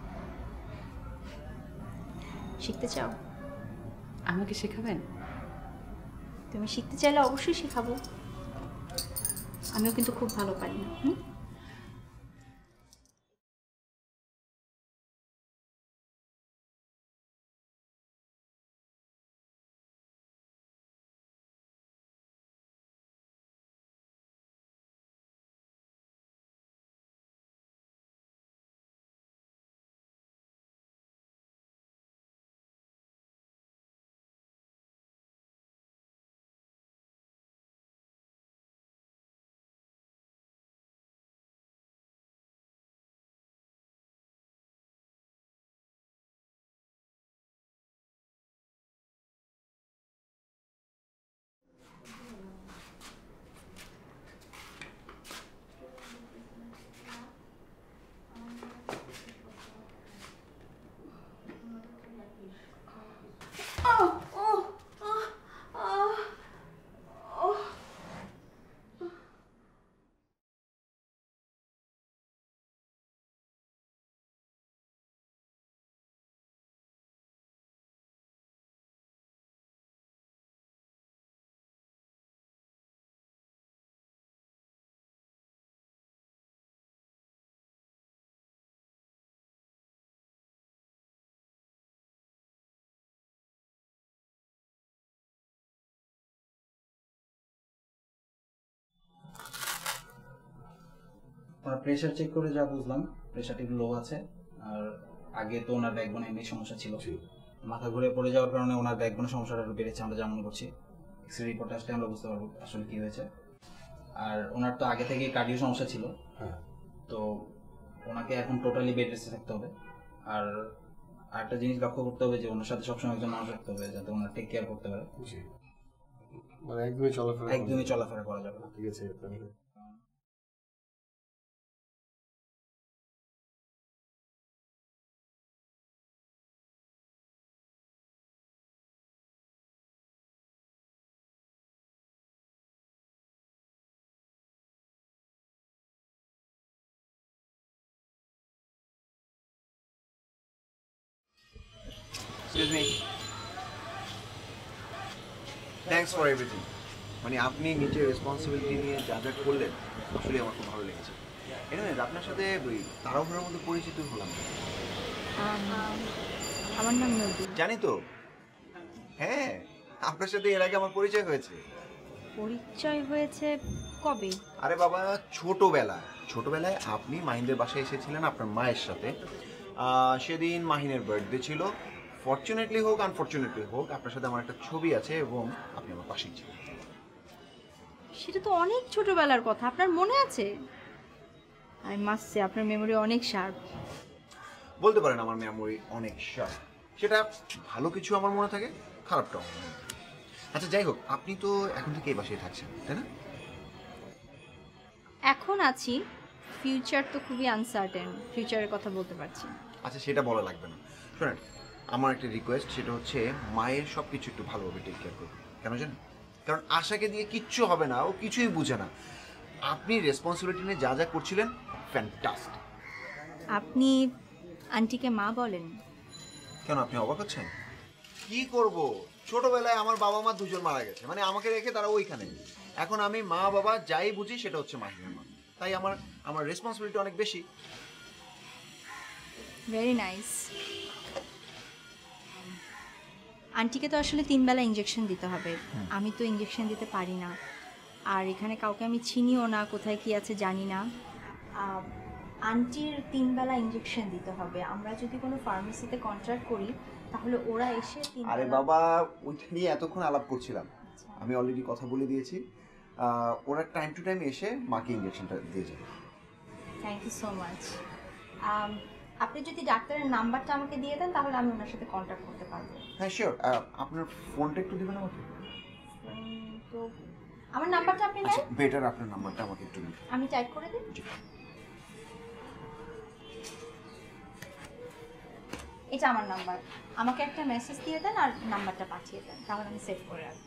শিখতে চাও? আমাকে শেখাবেন? তুমি শিখতে চাইলে অবশ্যই শেখাবো, আমিও কিন্তু খুব ভালো পারি না। হুম, প্রেসার চেক করে যা বুঝলাম প্রেসারটি লো আছে। আর আগে তো ওনার ব্যাকবোনে এমনি সমস্যা ছিল, মাথা ঘুরে পড়ে যাওয়ার কারণে ওনার ব্যাকবোনে সমস্যাটা একটু বেড়েছে। আমরা যেমন করছি এক্সরে রিপোর্ট আসলে আমরা বুঝতে পারবো আসলে কী হয়েছে। আর ওনার তো আগে থেকেই কার্ডিও সমস্যা ছিল, তো ওনাকে এখন টোটালি বেড রেস্টে থাকতে হবে। আর আরেকটা জিনিস লক্ষ্য করতে হবে যে ওনার সাথে সবসময় একজন মানুষ রাখতে হবে যাতে ওনার টেক কেয়ার করতে পারে, মানে একদমই চলাফেরা একদমই চলাফেরা করা যাবে না। ঠিক আছে, Excuse me. Thanks for everything. মানে আপনি নিজের রেসপন্সিবিলিটি নিয়ে যা যা করলেন আসলে আমার খুব ভালো লেগেছে। এনিওয়ে আপনার সাথে তাড়াহুড়োর মধ্যে পরিচিত হলাম। আমার নাম নদী। জানি তো, হ্যাঁ আপনার সাথে এর আগে আমার পরিচয় হয়েছে। পরিচয় হয়েছে কবে? আরে বাবা ছোটবেলায়, ছোটবেলায় আপনি মাহিনের বাসায় এসেছিলেন আপনার মায়ের সাথে। সেদিন মাহিনের বার্থডে ছিল। ফর্চুনেটলি হোক আনফর্চুনেটলি হোক আপনার সাথে আমার একটা ছবি আছে এবং আপনি আমার পাশেই ছিলেন। সেটা তো অনেক ছোটবেলার কথা, আপনার মনে আছে? আই মাস্ট সে আপনার মেমোরি অনেক শার্প। বলতে পারেন আমার মেমোরি অনেক শার্প, সেটা ভালো কিছু আমার মনে থাকে, খারাপটাও। আচ্ছা যাই হোক, আপনি তো এখন থেকে এই বাসায় থাকছেন তাই না? এখন আছি, ফিউচার তো খুবই আনসার্টেন, ফিউচারের কথা বলতে পারছি। আচ্ছা সেটা বলা লাগবে না। শোনেন আমার একটা রিকোয়েস্ট, সেটা হচ্ছে মায়ের সব কিছু একটু ভালোভাবে টেক কেয়ার করুন। কেন জানেন? কারণ আশাকে দিয়ে কিচ্ছু হবে না, ও কিছুই বোঝে না। আপনি রেসপন্সিবিলিটি নিয়ে যা যা করছিলেন ফ্যান্টাস্টিক। আপনি আন্টিকে মা বলেন কেন? আপনি অবাক হচ্ছেন? কী করব, ছোটোবেলায় আমার বাবা মা দুজন মারা গেছে, মানে আমাকে রেখে তারা ওইখানে। এখন আমি মা বাবা যাই বুঝি সেটা হচ্ছে মাহিনের মা, তাই আমার আমার রেসপন্সিবিলিটি অনেক বেশি। Very nice. আন্টিকে তো আসলে তিন বেলা ইঞ্জেকশন দিতে হবে, আমি তো ইঞ্জেকশন দিতে পারি না। আর এখানে কাউকে আমি চিনিও না, কোথায় কি আছে জানি না। আন্টির তিন বেলা ইঞ্জেকশন দিতে হবে। আমরা যদি কোনো ফার্মেসিতে কন্ট্রাক্ট করি তাহলে ওরা এসে তিন বেলা। আরে বাবা ওইটা নিয়ে এতক্ষণ আলাপ করছিলাম, আমি অলরেডি কথা বলে দিয়েছি, ওরা টাইম টু টাইম এসে মাকে ইঞ্জেকশনটা দিয়ে যাবে। Thank you so much. আপনি যদি ডাক্তারের নাম্বারটা আমাকে দিয়ে দেন তাহলে আমি ওনার সাথে কন্ট্যাক্ট করতে পারবো। হ্যাঁ শিওর। আপনার ফোনটা একটু দিবেন আমাকে? তো আমার নাম্বারটা আপনি নেন। বেটার আপনার নাম্বারটা আমাকে একটু দিন, আমি টাইপ করে দিই। এটা আমার নাম্বার, আমাকে একটা মেসেজ দিয়ে দেন আর নাম্বারটা পাঠিয়ে দেন, তাহলে আমি সেভ করে রাখবো।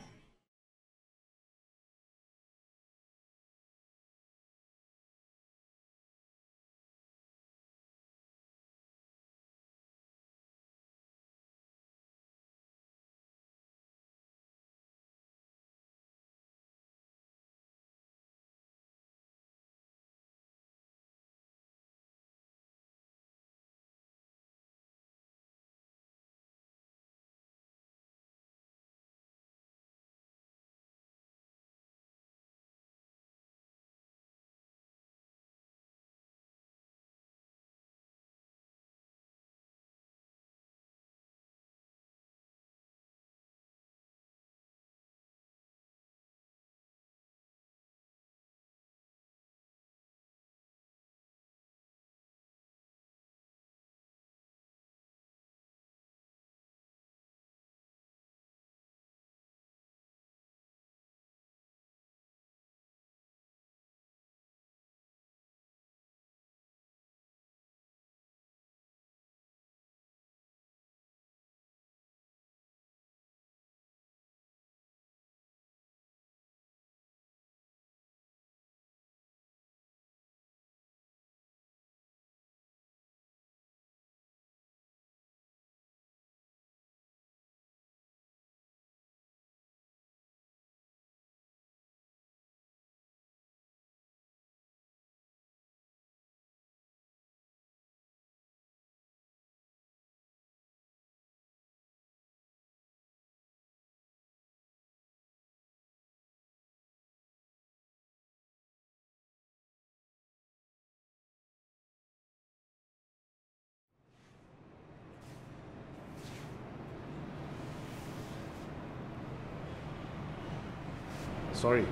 sorry.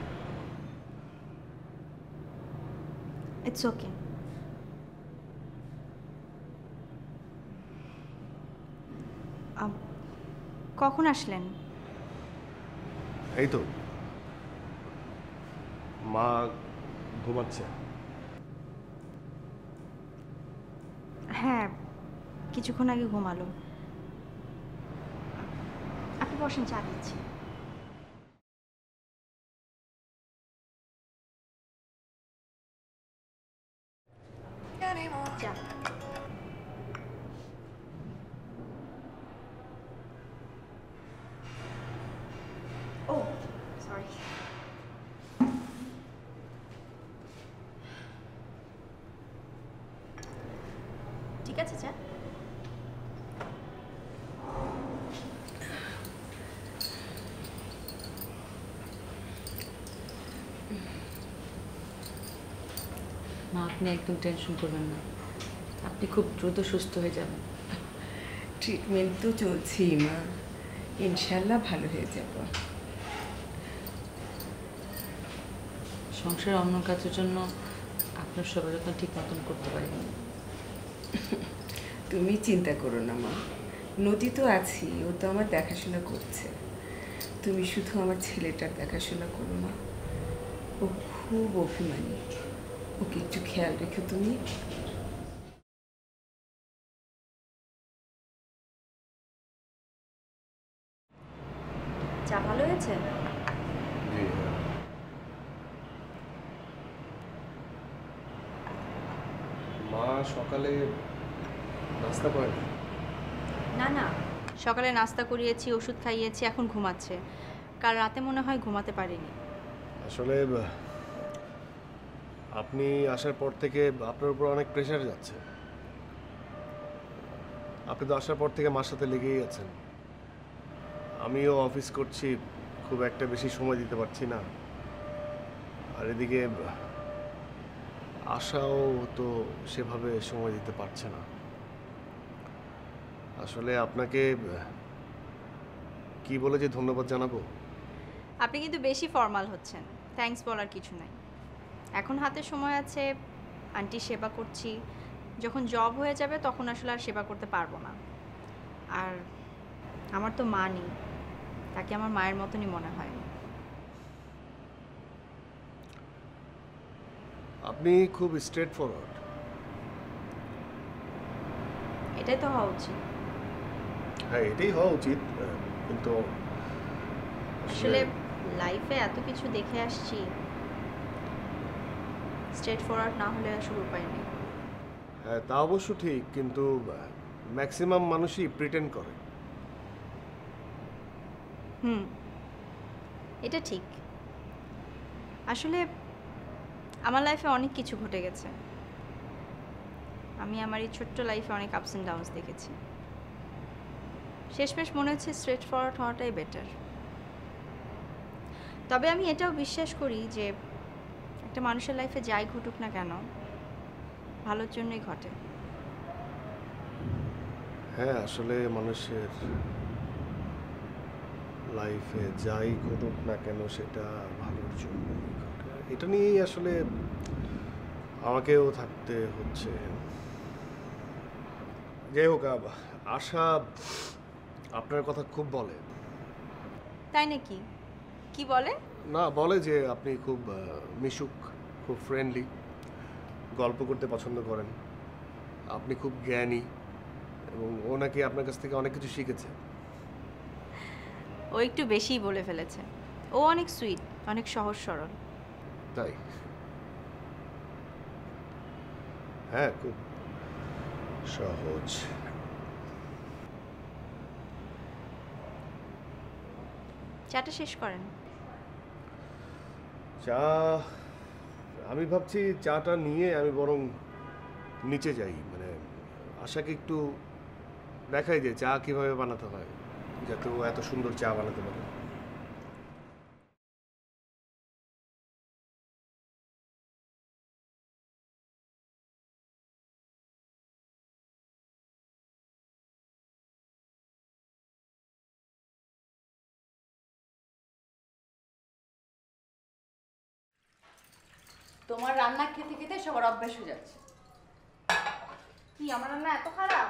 It's okay. Um, কখন আসলেন? এই তো মা ঘুমাচ্ছে। হ্যাঁ, কিছুক্ষণ আগে ঘুমালো। আপনি বসেন, চা দিচ্ছি। Oh, sorry. ঠিক আছে চা। মা আপনি একদম টেনশন করবেন না, আপনি খুব দ্রুত সুস্থ হয়ে যাবেন। ট্রিটমেন্ট তো চলছি মা, ইনশাল্লাহ ভালো হয়ে যাব। সংসার অন্য কাজের জন্য আপনার সবার যত্ন ঠিক মতন করতে পারবেন। তুমি চিন্তা করো না মা, নদী তো আছি, ও তো আমার দেখাশোনা করছে। তুমি শুধু আমার ছেলেটার দেখাশোনা করো মা, ও খুব অভিমানী, ওকে একটু খেয়াল রেখো তুমি। চা ভালো হয়েছে? মা সকালে নাস্তা করেন? না না, সকালে নাস্তা করিয়েছি, ওষুধ খাইয়েছি, এখন ঘুমাচ্ছে। কাল রাতে মনে হয় ঘুমাতে পারিনি। আসলে আপনি আসার পর থেকে আপনার উপর অনেক প্রেশার যাচ্ছে। আপনি তো আসার পর থেকে মার সাথে লেগেই আছেন। আমিও অফিস করছি, খুব একটা বেশি সময় দিতে পারছি না। আর এদিকে আশাও তো সেভাবে সময় দিতে পারছে না। আসলে আপনাকে কি বলে যে ধন্যবাদ জানাবো। আপনি কিন্তু বেশি ফর্মাল হচ্ছেন। থ্যাঙ্কস বলার কিছু নাই, এখন হাতে সময় আছে, আন্টি সেবা করছি। যখন জব হয়ে যাবে তখন আসলে আর সেবা করতে পারবো না। আর আমার তো মা নেই, তাকে আমার মায়ের মতনই মনে হয়। আপনি খুব স্ট্রেট ফরওয়ার্ড। এটাই তো হওয়া উচিত। হ্যাঁ, এটাই হওয়া উচিত, কিন্তু আসলে লাইফে এত কিছু দেখে আসছি, স্ট্রেট ফরওয়ার্ড না হলে আসলে উপায় নেই। হ্যাঁ তা অবশ্য ঠিক, কিন্তু ম্যাক্সিমাম মানুষই প্রিটেন্ড করে। হুম, এটা ঠিক। আসলে আমার লাইফে অনেক কিছু ঘটে গেছে। আমি আমার এই ছোট্ট লাইফে অনেক আপস অ্যান্ড ডাউনস দেখেছি। শেষমেশ মনে হচ্ছে স্ট্রেট ফরওয়ার্ড হওয়াটাই বেটার। তবে আমি এটাও বিশ্বাস করি যে একটা মানুষের লাইফে যাই ঘটুক না কেন, ভালোর জন্যই ঘটে। হ্যাঁ, আসলে মানুষের লাইফে যাই ঘটুক না কেন সেটা ভালোর জন্যই ঘটে। এটা নিয়েই আসলে আমাকেও থাকতে হচ্ছে। যাই হোক, আশা আপনার কথা খুব বলে। তাই নাকি? কি বলে? না, বলে যে আপনি খুব মিশুক, খুব ফ্রেন্ডলি, গল্প করতে পছন্দ করেন, আপনি খুব জ্ঞানী, এবং ও নাকি আপনার কাছ থেকে অনেক কিছু শিখেছে। ও একটু বেশিই বলে ফেলেছে। ও অনেক সুইট, অনেক সহজ সরল। তাই? হ্যাঁ, খুব সহজ। চাটা শেষ করেন। চা আমি ভাবছি চাটা নিয়ে আমি বরং নিচে যাই, মানে আশাকে একটু দেখাই যে চা কিভাবে বানাতে হয়, যাতে ও এত সুন্দর চা বানাতে পারে। তোমার রান্না খেতে খেতে সবার অভ্যাস হয়ে যাচ্ছে। কি আমার রান্না এত খারাপ?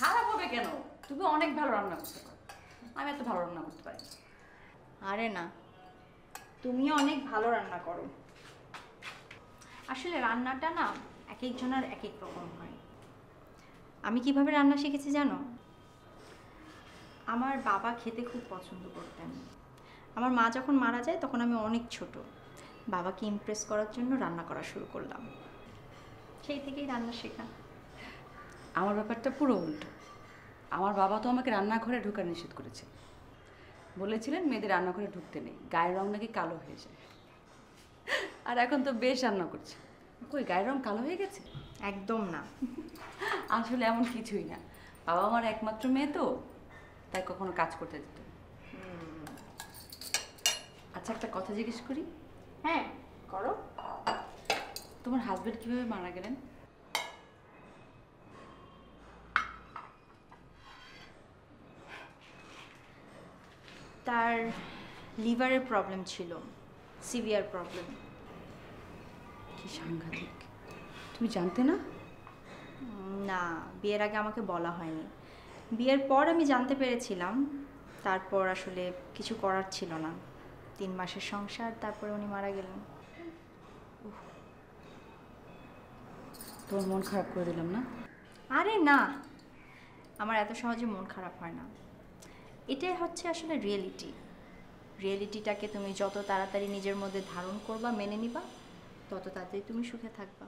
খারাপ হবে কেন? তুমি অনেক ভালো রান্না করতে পারো, আমি এত ভালো রান্না করতে পারি। আরে না, তুমি অনেক ভালো রান্না করো। আসলে রান্নাটা না এক একজনের এক এক রকম হয়। আমি কিভাবে রান্না শিখেছি জানো? আমার বাবা খেতে খুব পছন্দ করতেন। আমার মা যখন মারা যায় তখন আমি অনেক ছোট। বাবাকে ইমপ্রেস করার জন্য রান্না করা শুরু করলাম, সেই থেকেই রান্না শেখা। আমার ব্যাপারটা পুরো উল্টো। আমার বাবা তো আমাকে রান্নাঘরে ঢোকা নিষেধ করেছে, বলেছিলেন মেয়েদের রান্নাঘরে ঢুকতে নেই, গায়ের রং নাকি কালো হয়ে যায়। আর এখন তো বেশ রান্না করছে। কই, গায়ের রং কালো হয়ে গেছে? একদম না। আসলে এমন কিছুই না, বাবা আমার একমাত্র মেয়ে তো, তাই কখনো কাজ করতে দিত। আচ্ছা, একটা কথা জিজ্ঞেস করি? হ্যাঁ করো। তোমার হাজবেন্ড কিভাবে মারা গেলেন? তার লিভারের প্রবলেম ছিল, সিভিয়ার প্রবলেম। কি সাংঘাতিক! তুমি জানতে না? না, বিয়ের আগে আমাকে বলা হয়নি। বিয়ের পর আমি জানতে পেরেছিলাম, তারপর আসলে কিছু করার ছিল না। তিন মাসের সংসার, তারপরে উনি মারা গেলেন। তোর মন খারাপ করে দিলাম না? আরে না, আমার এত সহজে মন খারাপ হয় না। এটাই হচ্ছে আসলে রিয়েলিটি। রিয়েলিটিটাকে তুমি যত তাড়াতাড়ি নিজের মধ্যে ধারণ করবা, মেনে নিবা, তত তাড়াতাড়ি তুমি সুখে থাকবা।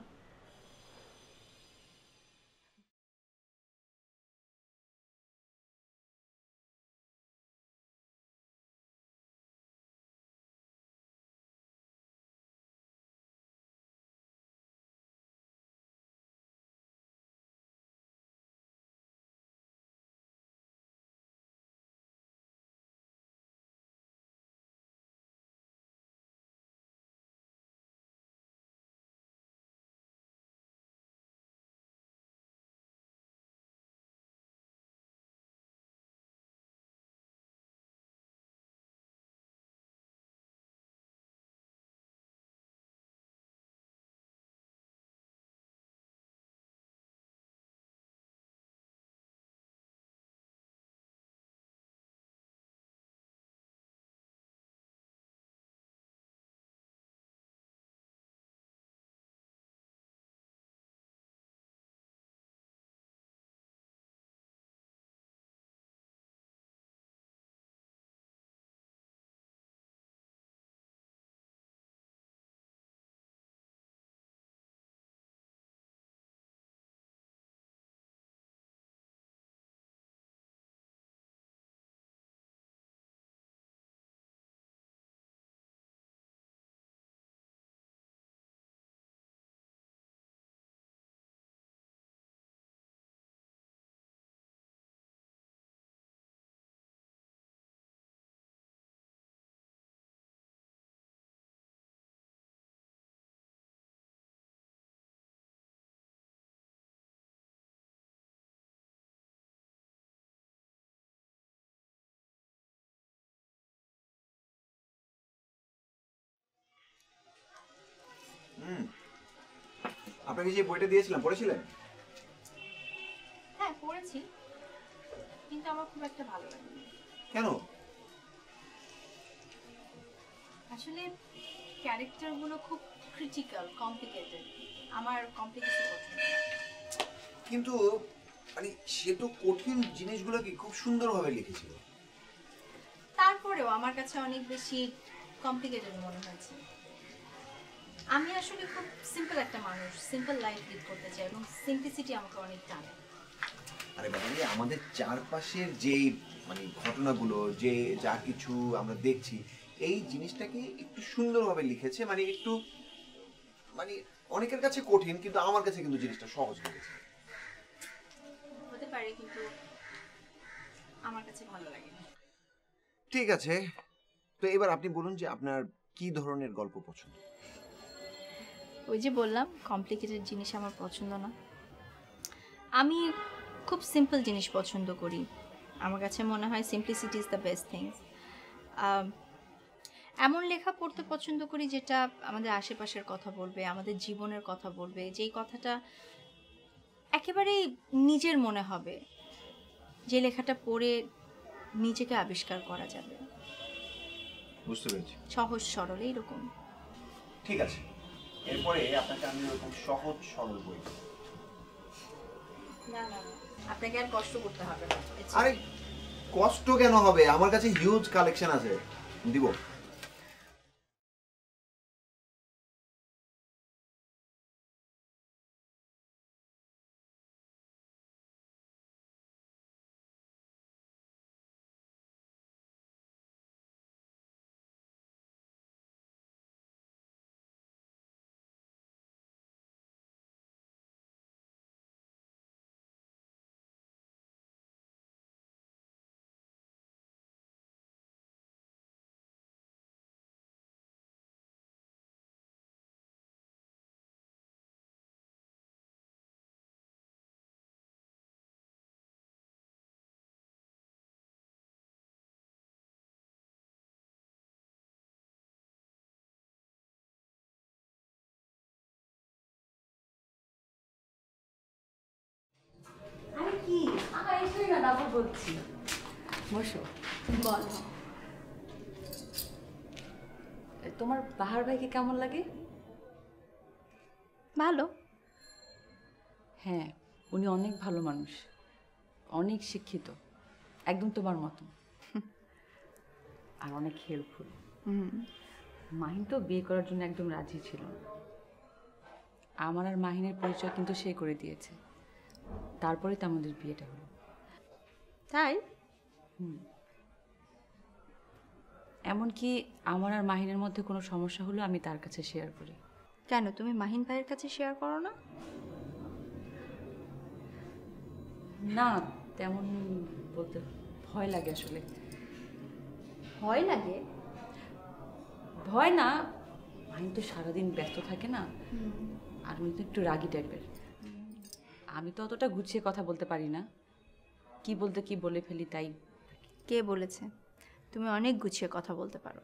আপনাকে যে বইটা দিয়েছিলাম পড়েছিলেন? হ্যাঁ পড়েছি, কিন্তু আমার খুব একটা ভালো লাগেনি। কেন? আসলে ক্যারেক্টারগুলো খুব ক্রিটিক্যাল, কমপ্লিকেটেড। আমার কমপ্লিকেটেড পছন্দ না। কিন্তু মানে সে তো কঠিন জিনিসগুলোকে খুব সুন্দরভাবে লিখেছিল। তারপরেও আমার কাছে অনেক বেশি কমপ্লিকেটেড মনে হয়েছে। আমি আসলে খুব সিম্পল একটা মানুষ, সিম্পল লাইফ লিড করতে চাই, এবং সিম্পলিসিটি আমাকে অনেক টানে। আরে বাবা, আমাদের চারপাশের যে মানে ঘটনাগুলো, যে যা কিছু আমরা দেখছি, এই জিনিসটাকে একটু সুন্দরভাবে লিখেছে। মানে একটু মানে অনেকের কাছে কঠিন, কিন্তু আমার কাছে কিন্তু জিনিসটা সহজ লেগেছে। হতে পারে, কিন্তু আমার কাছে ভালো লাগে। ঠিক আছে, তো এবার আপনি বলুন যে আপনার কি ধরনের গল্প পছন্দ? ওই যে বললাম, কমপ্লিকেটেড জিনিস আমার পছন্দ না। আমি খুব সিম্পল জিনিস পছন্দ করি। আমার কাছে মনে হয় simplicity is the best things. এমন লেখা পড়তে পছন্দ করি যেটা আমাদের আশেপাশের কথা বলবে, আমাদের জীবনের কথা বলবে, যেই কথাটা একেবারেই নিজের মনে হবে, যে লেখাটা পড়ে নিজেকে আবিষ্কার করা যাবে। বুঝতে পেরেছি, সহজ সরল এইরকম। ঠিক আছে, এরপরে আপনাকে আমি এরকম সহজ সরল বই। না না, আপনাকে আর কষ্ট করতে হবে না। আরে কষ্ট কেন হবে, আমার কাছে হিউজ কালেকশন আছে, দিব। তোমার বাহার ভাইকে কেমন লাগে? ভালো। হ্যাঁ, উনি অনেক ভালো মানুষ, অনেক শিক্ষিত, একদম তোমার মতো, আর অনেক হেল্পফুল। মাহিন তো বিয়ে করার জন্য একদম রাজি ছিল। আমার আর মাহিনের পরিচয় কিন্তু সে করে দিয়েছে, তারপরে তো আমাদের বিয়েটা হলো। তাই? হুম। এমনকি আমার আর মাহিনের মধ্যে কোনো সমস্যা হলো আমি তার কাছে শেয়ার করি। কেন তুমি মাহিন ভাইয়ের কাছে শেয়ার করো না? না, তেমন বলতে ভয় লাগে আসলে। ভয় লাগে? ভয় না, মাহিন তো সারাদিন ব্যস্ত থাকে না, আর উনি তো একটু রাগী টাইপের। আমি তো অতটা গুছিয়ে কথা বলতে পারি না, কি বলতে কি বলে ফেলি। তাই? কে বলেছে? তুমি অনেক গুছিয়ে কথা বলতে পারো,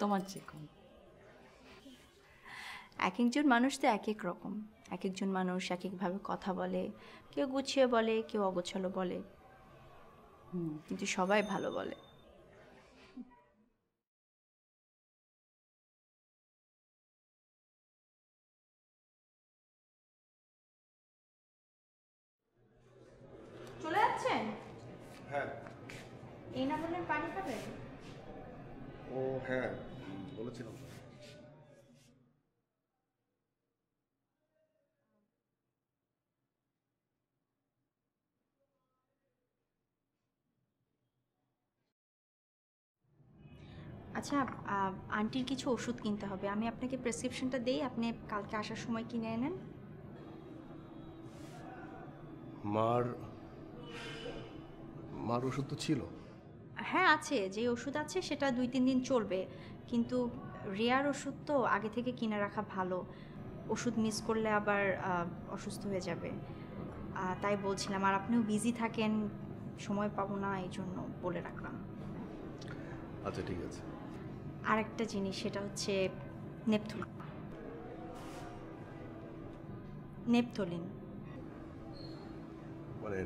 তোমার চেয়ে কম। এক একজন মানুষ তো এক এক রকম, এক একজন মানুষ এক একভাবে কথা বলে, কেউ গুছিয়ে বলে, কেউ অগোছালো বলে, কিন্তু সবাই ভালো বলে। হ্যাঁ বলেছিলাম। আচ্ছা, আন্টির কিছু ওষুধ কিনতে হবে, আমি আপনাকে প্রেসক্রিপশনটা দেই, আপনি কালকে আসার সময় কিনে এনেন। মার মার ওষুধ তো ছিল। হ্যাঁ আছে, যে ওষুধ আছে সেটা দুই তিন দিন চলবে, কিন্তু রেয়ার ওষুধ তো আগে থেকে কিনে রাখা ভালো, ওষুধ মিস করলে আবার অসুস্থ হয়ে যাবে। তাই বলছিলাম, আর আপনিও বিজি থাকেন, সময় পাবো না, এই জন্য বলে রাখলাম। আচ্ছা ঠিক আছে। আর একটা জিনিস, সেটা হচ্ছে নেপথুল নেপথলিন। মানে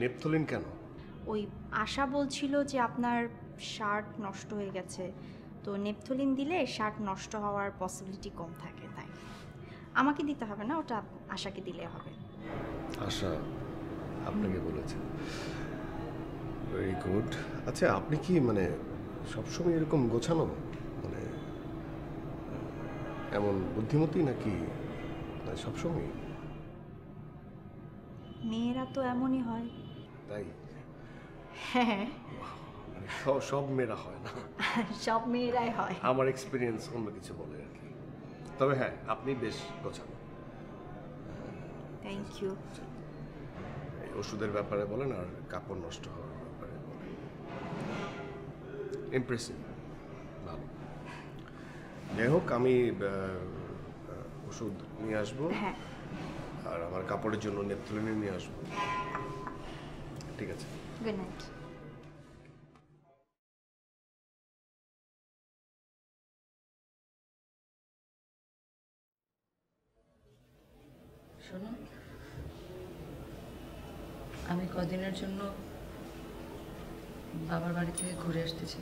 নেপথলিন কেন? ওই আশা বলছিল যে আপনার শার্ট নষ্ট হয়ে গেছে, তো নেপথলিন দিলে শার্ট নষ্ট হওয়ার পসিবিলিটি কম থাকে। তাই আমাকে দিতে হবে না, ওটা আশাকে দিলে হবে। আশা আপনাকে বলেছে? Very good. আচ্ছা, আপনি কি মানে সবসময় এরকম গোছানো, মানে এমন বুদ্ধিমতী নাকি সবসময়? মেয়েরা তো এমনই হয়। তাই? হ্যাঁ, সব মেয়েরা হয় না। সব মেয়েরাই হয়, আমার এক্সপিরিয়েন্স অন্য কিছু বলে আর কি। তবে হ্যাঁ, আপনি বেশ গোছানো। Thank you. ওষুধের ব্যাপারে বলেন আর কাপড় নষ্ট হওয়ার ব্যাপারে বলেন, ইমপ্রেসিভ, ভালো। যাই হোক, আমি ওষুধ নিয়ে আসবো, আর আমার কাপড়ের জন্য নেপথলিন নিয়ে আসবো। ঠিক আছে। Good night. আমি কদিনের জন্য বাবার বাড়ি থেকে ঘুরে আসতেছি।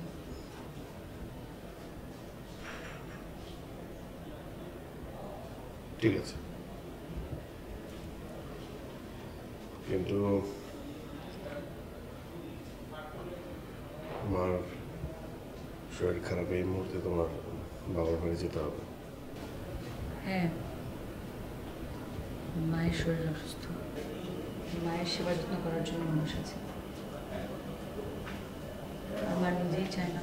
ঠিক আছে, কিন্তু আমার শরীর খারাপ, এই মুহূর্তে তোমার বাবার বাড়ি যেতে হবে। হ্যাঁ, মায়ের শরীর অসুস্থ, মায়ের সেবা যত্ন করার জন্য মানুষ আছে, আমার নিজেই চাই না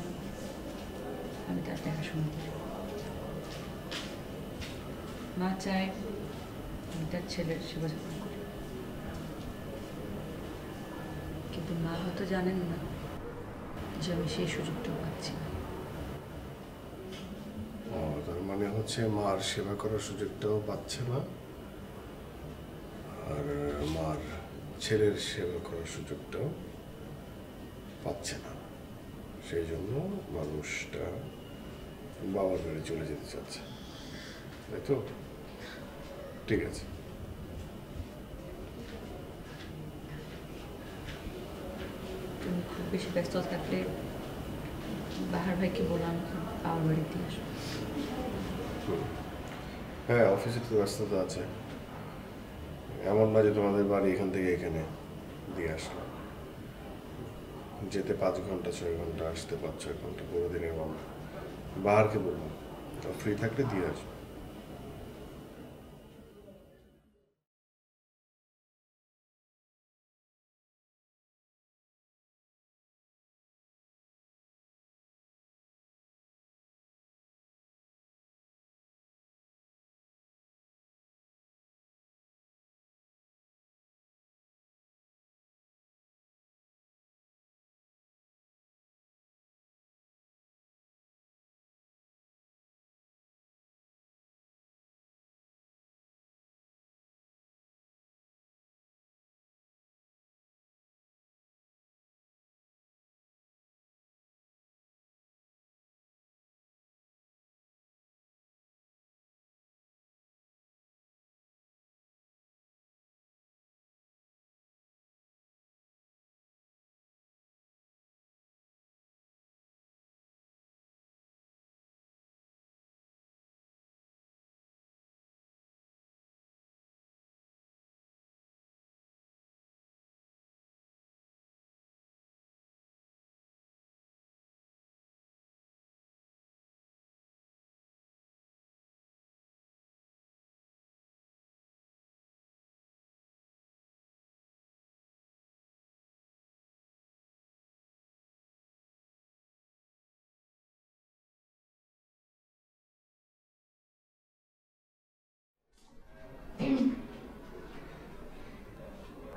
আমি তার দেখাশোনা করি। মা চায় আমি তার ছেলের সেবা যত্ন করি, কিন্তু মা হয়তো জানেন না যে আমি সেই সুযোগটাও পাচ্ছি না। তার মানে হচ্ছে মার সেবা করার সুযোগটাও পাচ্ছে না, আর মার ছেলের সেবা করার সুযোগটাও পাচ্ছে না, সেই জন্য মানুষটা বাবার বাড়ি চলে যেতে চাচ্ছে, তাই তো? ঠিক আছে, তুমি খুব বেশি ব্যস্ত থাকলে বাহার ভাইকে বললাম বাবার বাড়িতে আসো। হ্যাঁ, অফিসে তো ব্যস্ততা আছে, এমন না যে তোমাদের বাড়ি এখান থেকে এখানে দিয়ে আসলাম, যেতে পাঁচ ঘন্টা ছয় ঘন্টা, আসতে পাঁচ ছয় ঘন্টা, পুরো দিনের বাবা। বাহারকে বললাম ফ্রি থাকলে দিয়ে আসবো।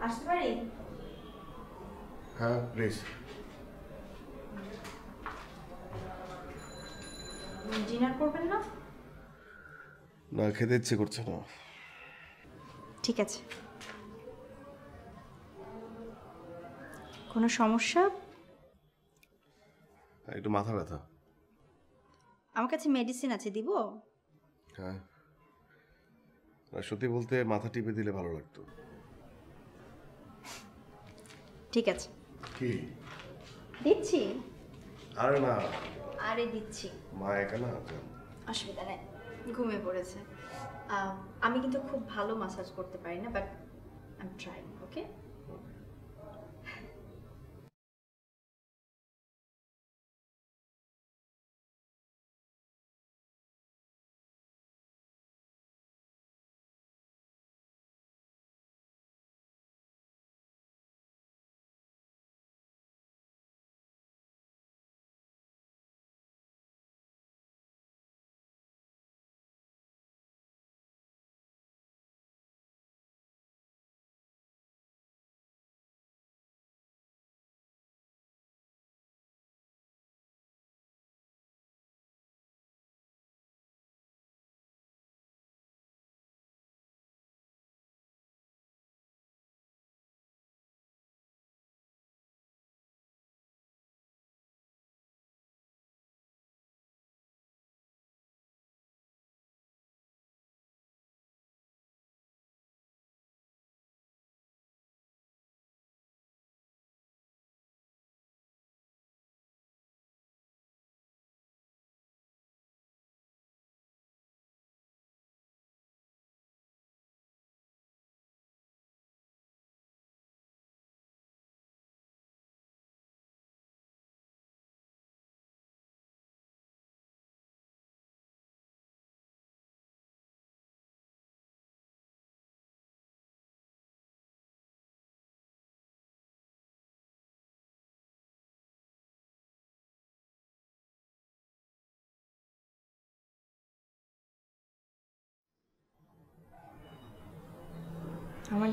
আসতে পারি? হ্যাঁ প্লিজ। ডিনার করবেন না? না, খেতে ইচ্ছে করছে না। ঠিক আছে, কোনো সমস্যা? একটু মাথা ব্যথা। আমার কাছে মেডিসিন আছে, দিব? হ্যাঁ, সত্যি বলতে মাথা টিপে দিলে ভালো লাগতো। ঠিক আছে, কি দিচ্ছি? আরে না, আরে দিচ্ছি। মা একা না, অসুবিধা নেই, ঘুমিয়ে পড়েছে। আমি কিন্তু খুব ভালো ম্যাসাজ করতে পারি না, but I am trying. Okay,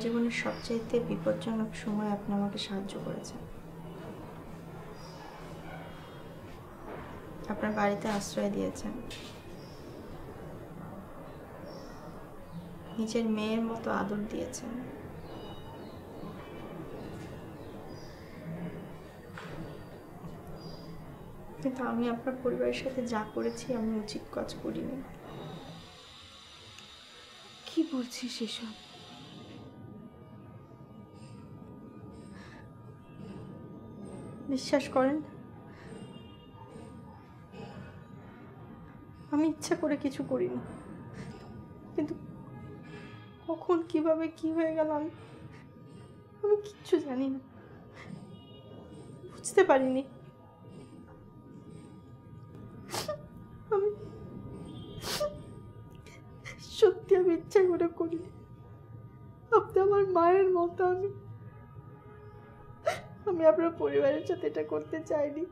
জীবনের সবচাইতে বিপজ্জনক সময় আপনি আমাকে সাহায্য করেছেন। আপনার বাড়িতে আশ্রয় দিয়েছেন। নিজের মেয়ের মতো আদর দিয়েছেন। কিন্তু আমি আপনার পরিবারের সাথে যা করেছি আমি উচিত কাজ করিনি। কি বলছিস এসব? বিশ্বাস করেন, আমি ইচ্ছা করে কিছু করিনি, কিন্তু কখন কিভাবে কি হয়ে গেল আমি আমি কিচ্ছু জানি না, বুঝতে পারিনি। আমি সত্যি আমি ইচ্ছা করে করিনি। আপনি আমার মায়ের মতো। আমি আমি আপনার পরিবারের সাথে এটা করতে চাইনি।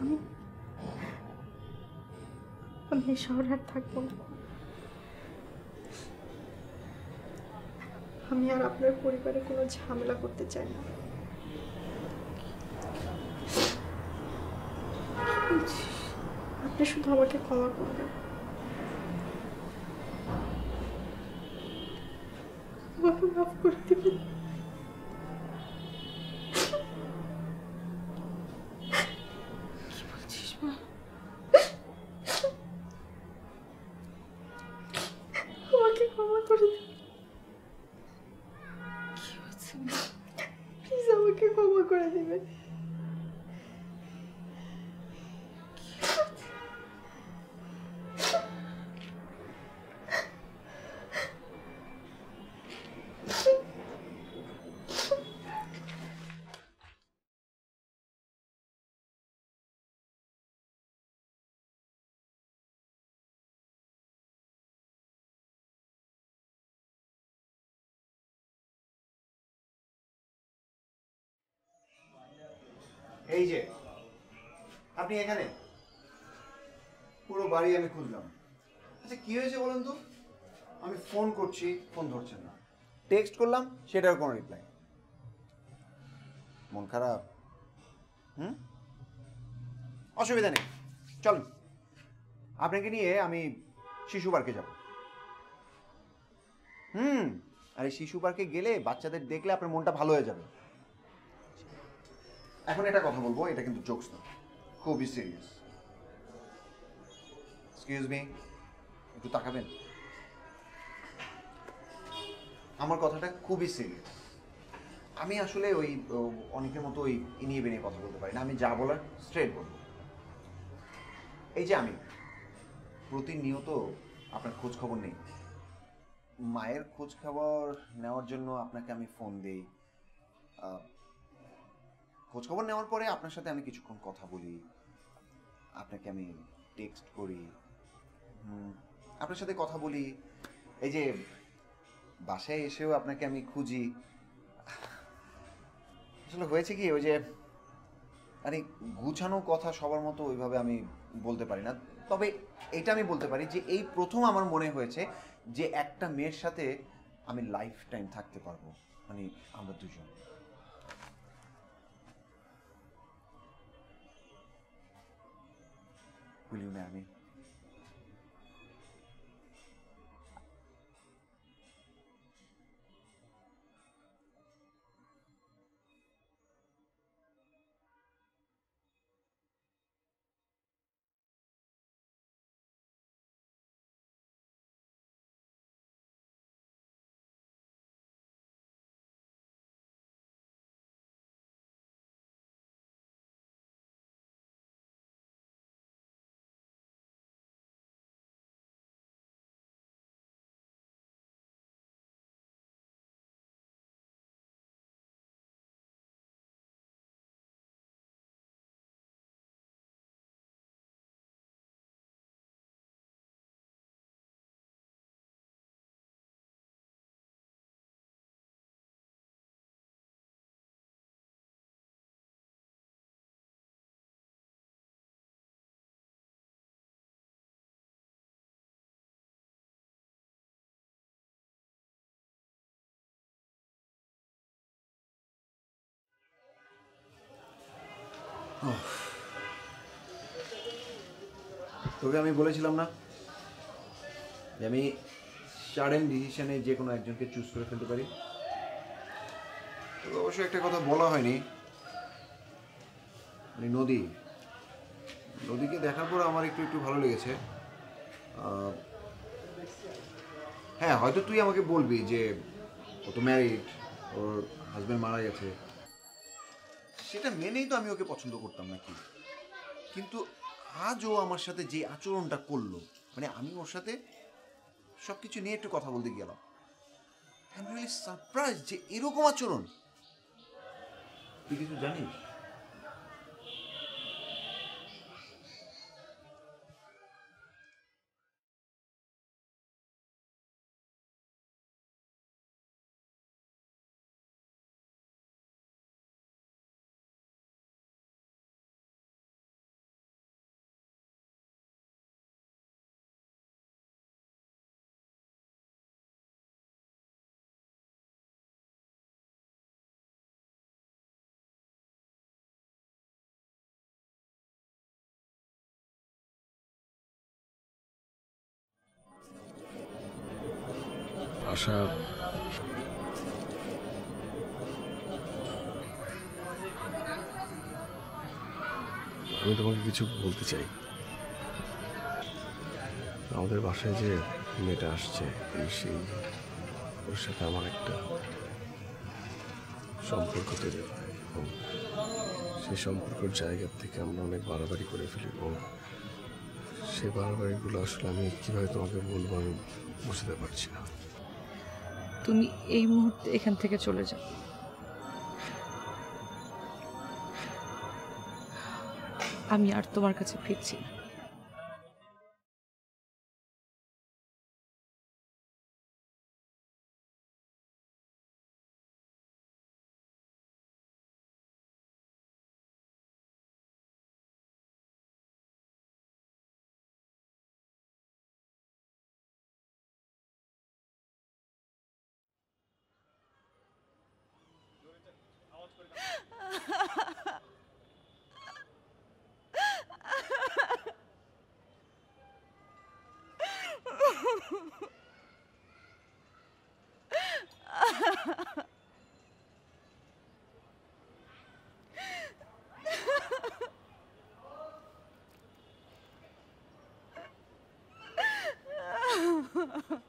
আমি আমি শহরে আর থাকবো না। আমি আর আপনার পরিবারে কোনো ঝামেলা করতে চাই না। আপনি শুধু আমাকে ক্ষমা করবেন। মাফ করে দিবেন। এই যে আপনি এখানে, পুরো বাড়ি আমি খুঁজলাম। আচ্ছা কি হয়েছে বলুন তো? আমি ফোন করছি, ফোন ধরছেন না, টেক্সট করলাম, সেটার কোনো রিপ্লাই। মন খারাপ? হুম, অসুবিধা নেই, চলুন আপনাকে নিয়ে আমি শিশু পার্কে যাব। হুম, আরে শিশু পার্কে গেলে বাচ্চাদের দেখলে আপনার মনটা ভালো হয়ে যাবে। এখন এটা কথা বলবো, এটা কিন্তু জোকস না, খুবই সিরিয়াস। এক্সকিউজ মি, একটু তাকাবেন? আমার কথাটা খুবই সিরিয়াস। আমি আসলে ওই অনেকের মতো ওই ইনিয়ে বেনিয়ে কথা বলতে পারি না। আমি যা বলার স্ট্রেট বলবো। এই যে আমি প্রতিনিয়ত আপনার খোঁজ খবর নেই। মায়ের খোঁজ খবর নেওয়ার জন্য আপনাকে আমি ফোন দিই। খোঁজখবর নেওয়ার পরে আপনার সাথে আমি কিছুক্ষণ কথা বলি, আপনাকে আমি টেক্সট করি, আপনার সাথে কথা বলি। এই যে বাসায় এসেও আপনাকে আমি খুঁজি। আসলে হয়েছে কি, ওই যে আরে গুছানো কথা সবার মতো ওইভাবে আমি বলতে পারি না, তবে এটা আমি বলতে পারি যে এই প্রথম আমার মনে হয়েছে যে একটা মেয়ের সাথে আমি লাইফ টাইম থাকতে পারবো, মানে আমরা দুজন। Will you marry me? তোকে আমি বলেছিলাম না যে আমি সাডেন ডিসিশনে যে কোনো একজনকে চুজ করে ফেলতে পারি। তো অবশ্য একটা কথা বলা হয়নি, মানে নদী নদীকে দেখার পর আমার একটু একটু ভালো লেগেছে। হ্যাঁ, হয়তো তুই আমাকে বলবি যে ও তো ম্যারিড, ওর হাজব্যান্ড মারা গেছে, সেটা মেনেই তো আমি ওকে পছন্দ করতাম নাকি। কিন্তু আজও আমার সাথে যে আচরণটা করলো, মানে আমি ওর সাথে সব কিছু নিয়ে একটু কথা বলতে গেলাম, আই এম রিয়েলি সারপ্রাইজ যে এরকম আচরণ। তুই কিছু জানিস? আশা, আমি তোমাকে কিছু বলতে চাই। আমাদের বাসায় যে মেয়েটা আসছে, সেই ওর সাথে আমার একটা সম্পর্ক তৈরি হয় এবং সেই সম্পর্কের জায়গা থেকে আমরা অনেক বাড়াবাড়ি করে ফেলি এবং সেই বাড়াবাড়িগুলো আসলে আমি কীভাবে তোমাকে বলবো আমি বুঝতে পারছি না। তুমি এই মুহূর্তে এখান থেকে চলে যাও। আমি আর তোমার কাছে ফিরছি না। Ha ha ha.